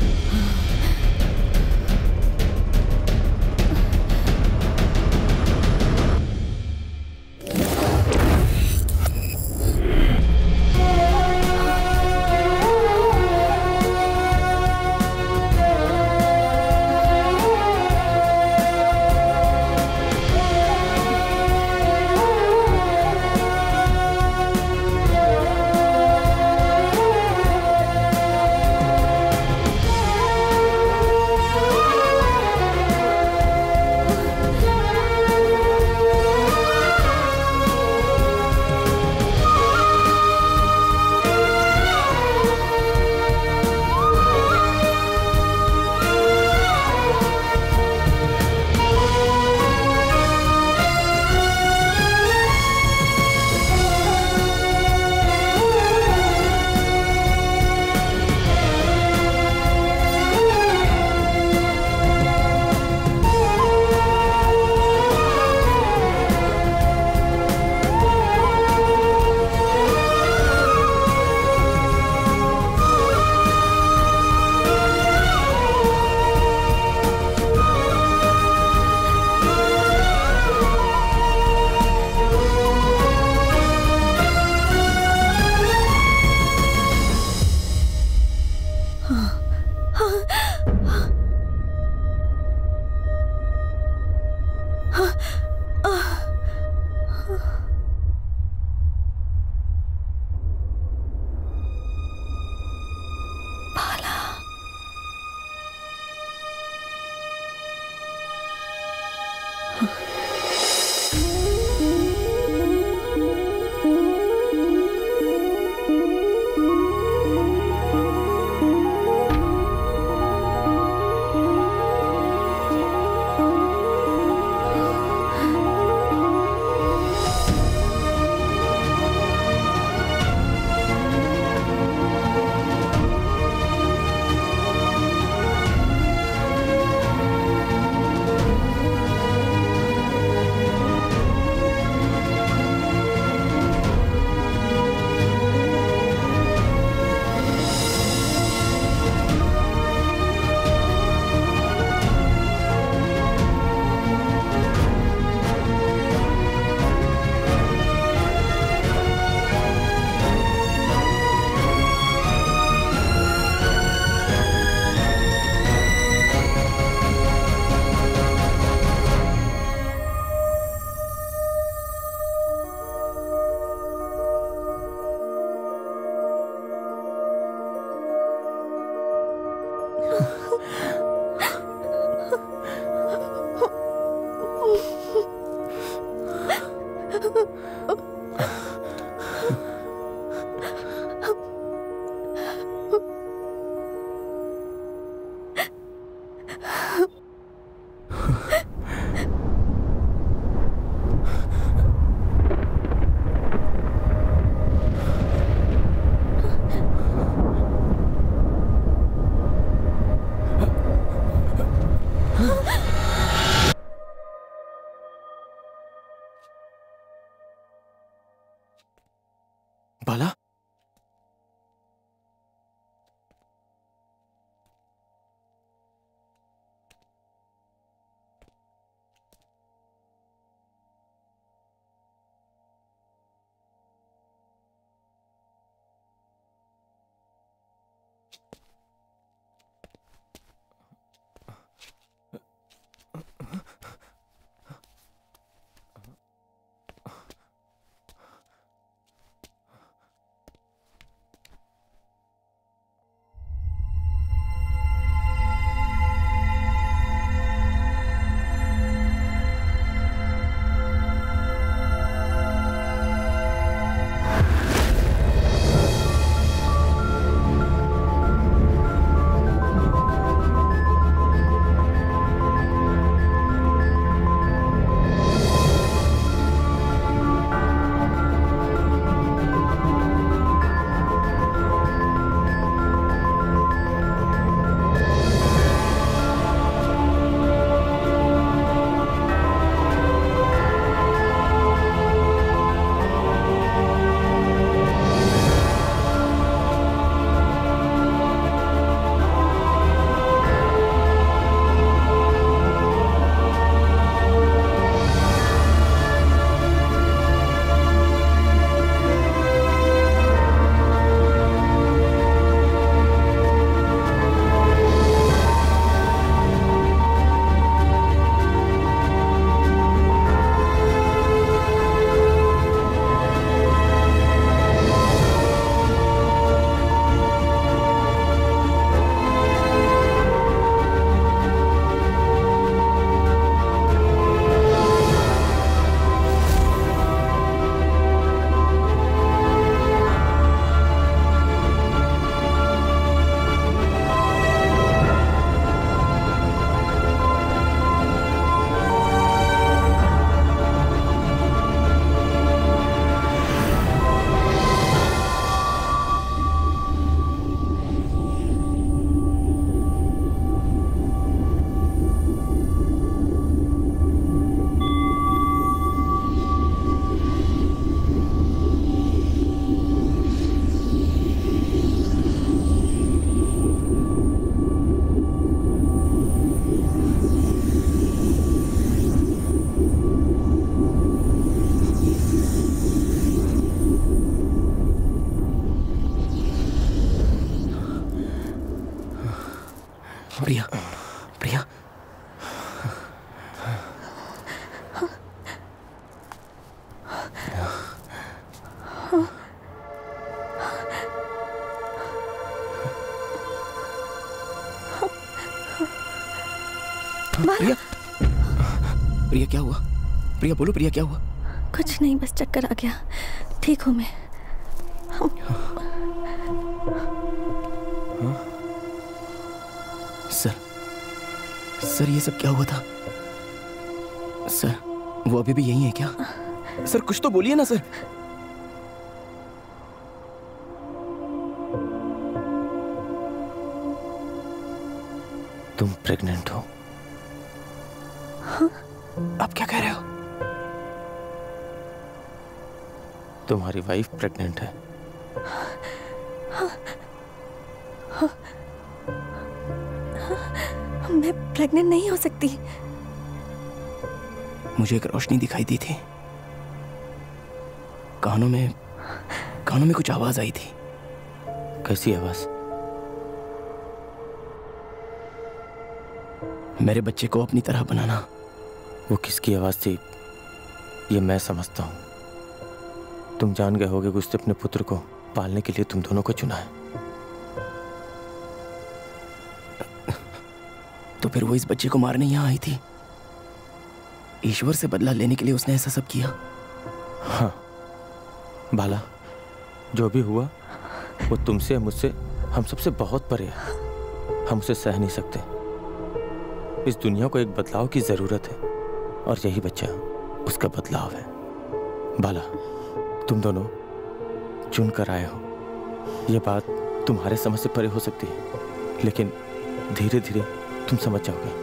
प्रिया, प्रिया प्रिया, प्रिया क्या हुआ? प्रिया बोलो, प्रिया क्या हुआ? कुछ नहीं, बस चक्कर आ गया, ठीक हूँ मैं। सर ये सब क्या हुआ था? सर वो अभी भी यही है क्या? सर कुछ तो बोलिए ना सर। तुम प्रेग्नेंट हो? हाँ। आप क्या कह रहे हो? तुम्हारी वाइफ प्रेग्नेंट है? हाँ, हाँ, हाँ, मैं प्रेग्नेंट नहीं हो सकती। मुझे एक रोशनी दिखाई दी थी, कानों में कुछ आवाज आई थी। कैसी आवाज? मेरे बच्चे को अपनी तरह बनाना। वो किसकी आवाज़ थी ये मैं समझता हूँ। तुम जान गए होगे कि उसने अपने पुत्र को पालने के लिए तुम दोनों को चुना है। तो फिर वो इस बच्चे को मारने यहाँ आई थी। ईश्वर से बदला लेने के लिए उसने ऐसा सब किया। हाँ बाला, जो भी हुआ वो तुमसे, मुझसे, हम सबसे बहुत परे है। हम उसे सह नहीं सकते। इस दुनिया को एक बदलाव की जरूरत है और यही बच्चा उसका बदलाव है। बाला, तुम दोनों चुन कर आए हो। यह बात तुम्हारे समझ से परे हो सकती है, लेकिन धीरे धीरे तुम समझ जाओगे।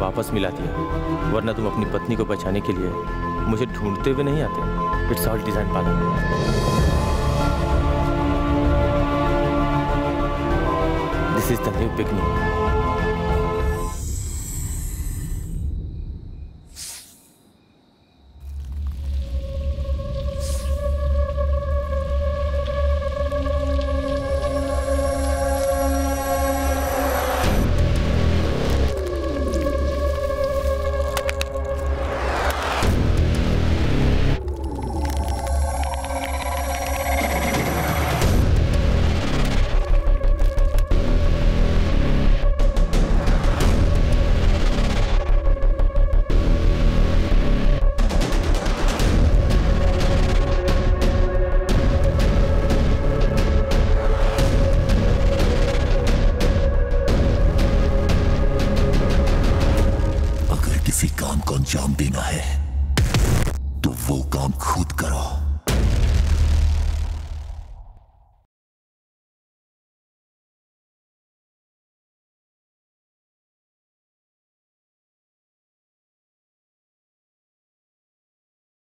वापस मिला दिया, वरना तुम अपनी पत्नी को बचाने के लिए मुझे ढूंढते हुए नहीं आते। It's all design plan. This is the new beginning. काम को अंजाम देना है तो वो काम खुद करो।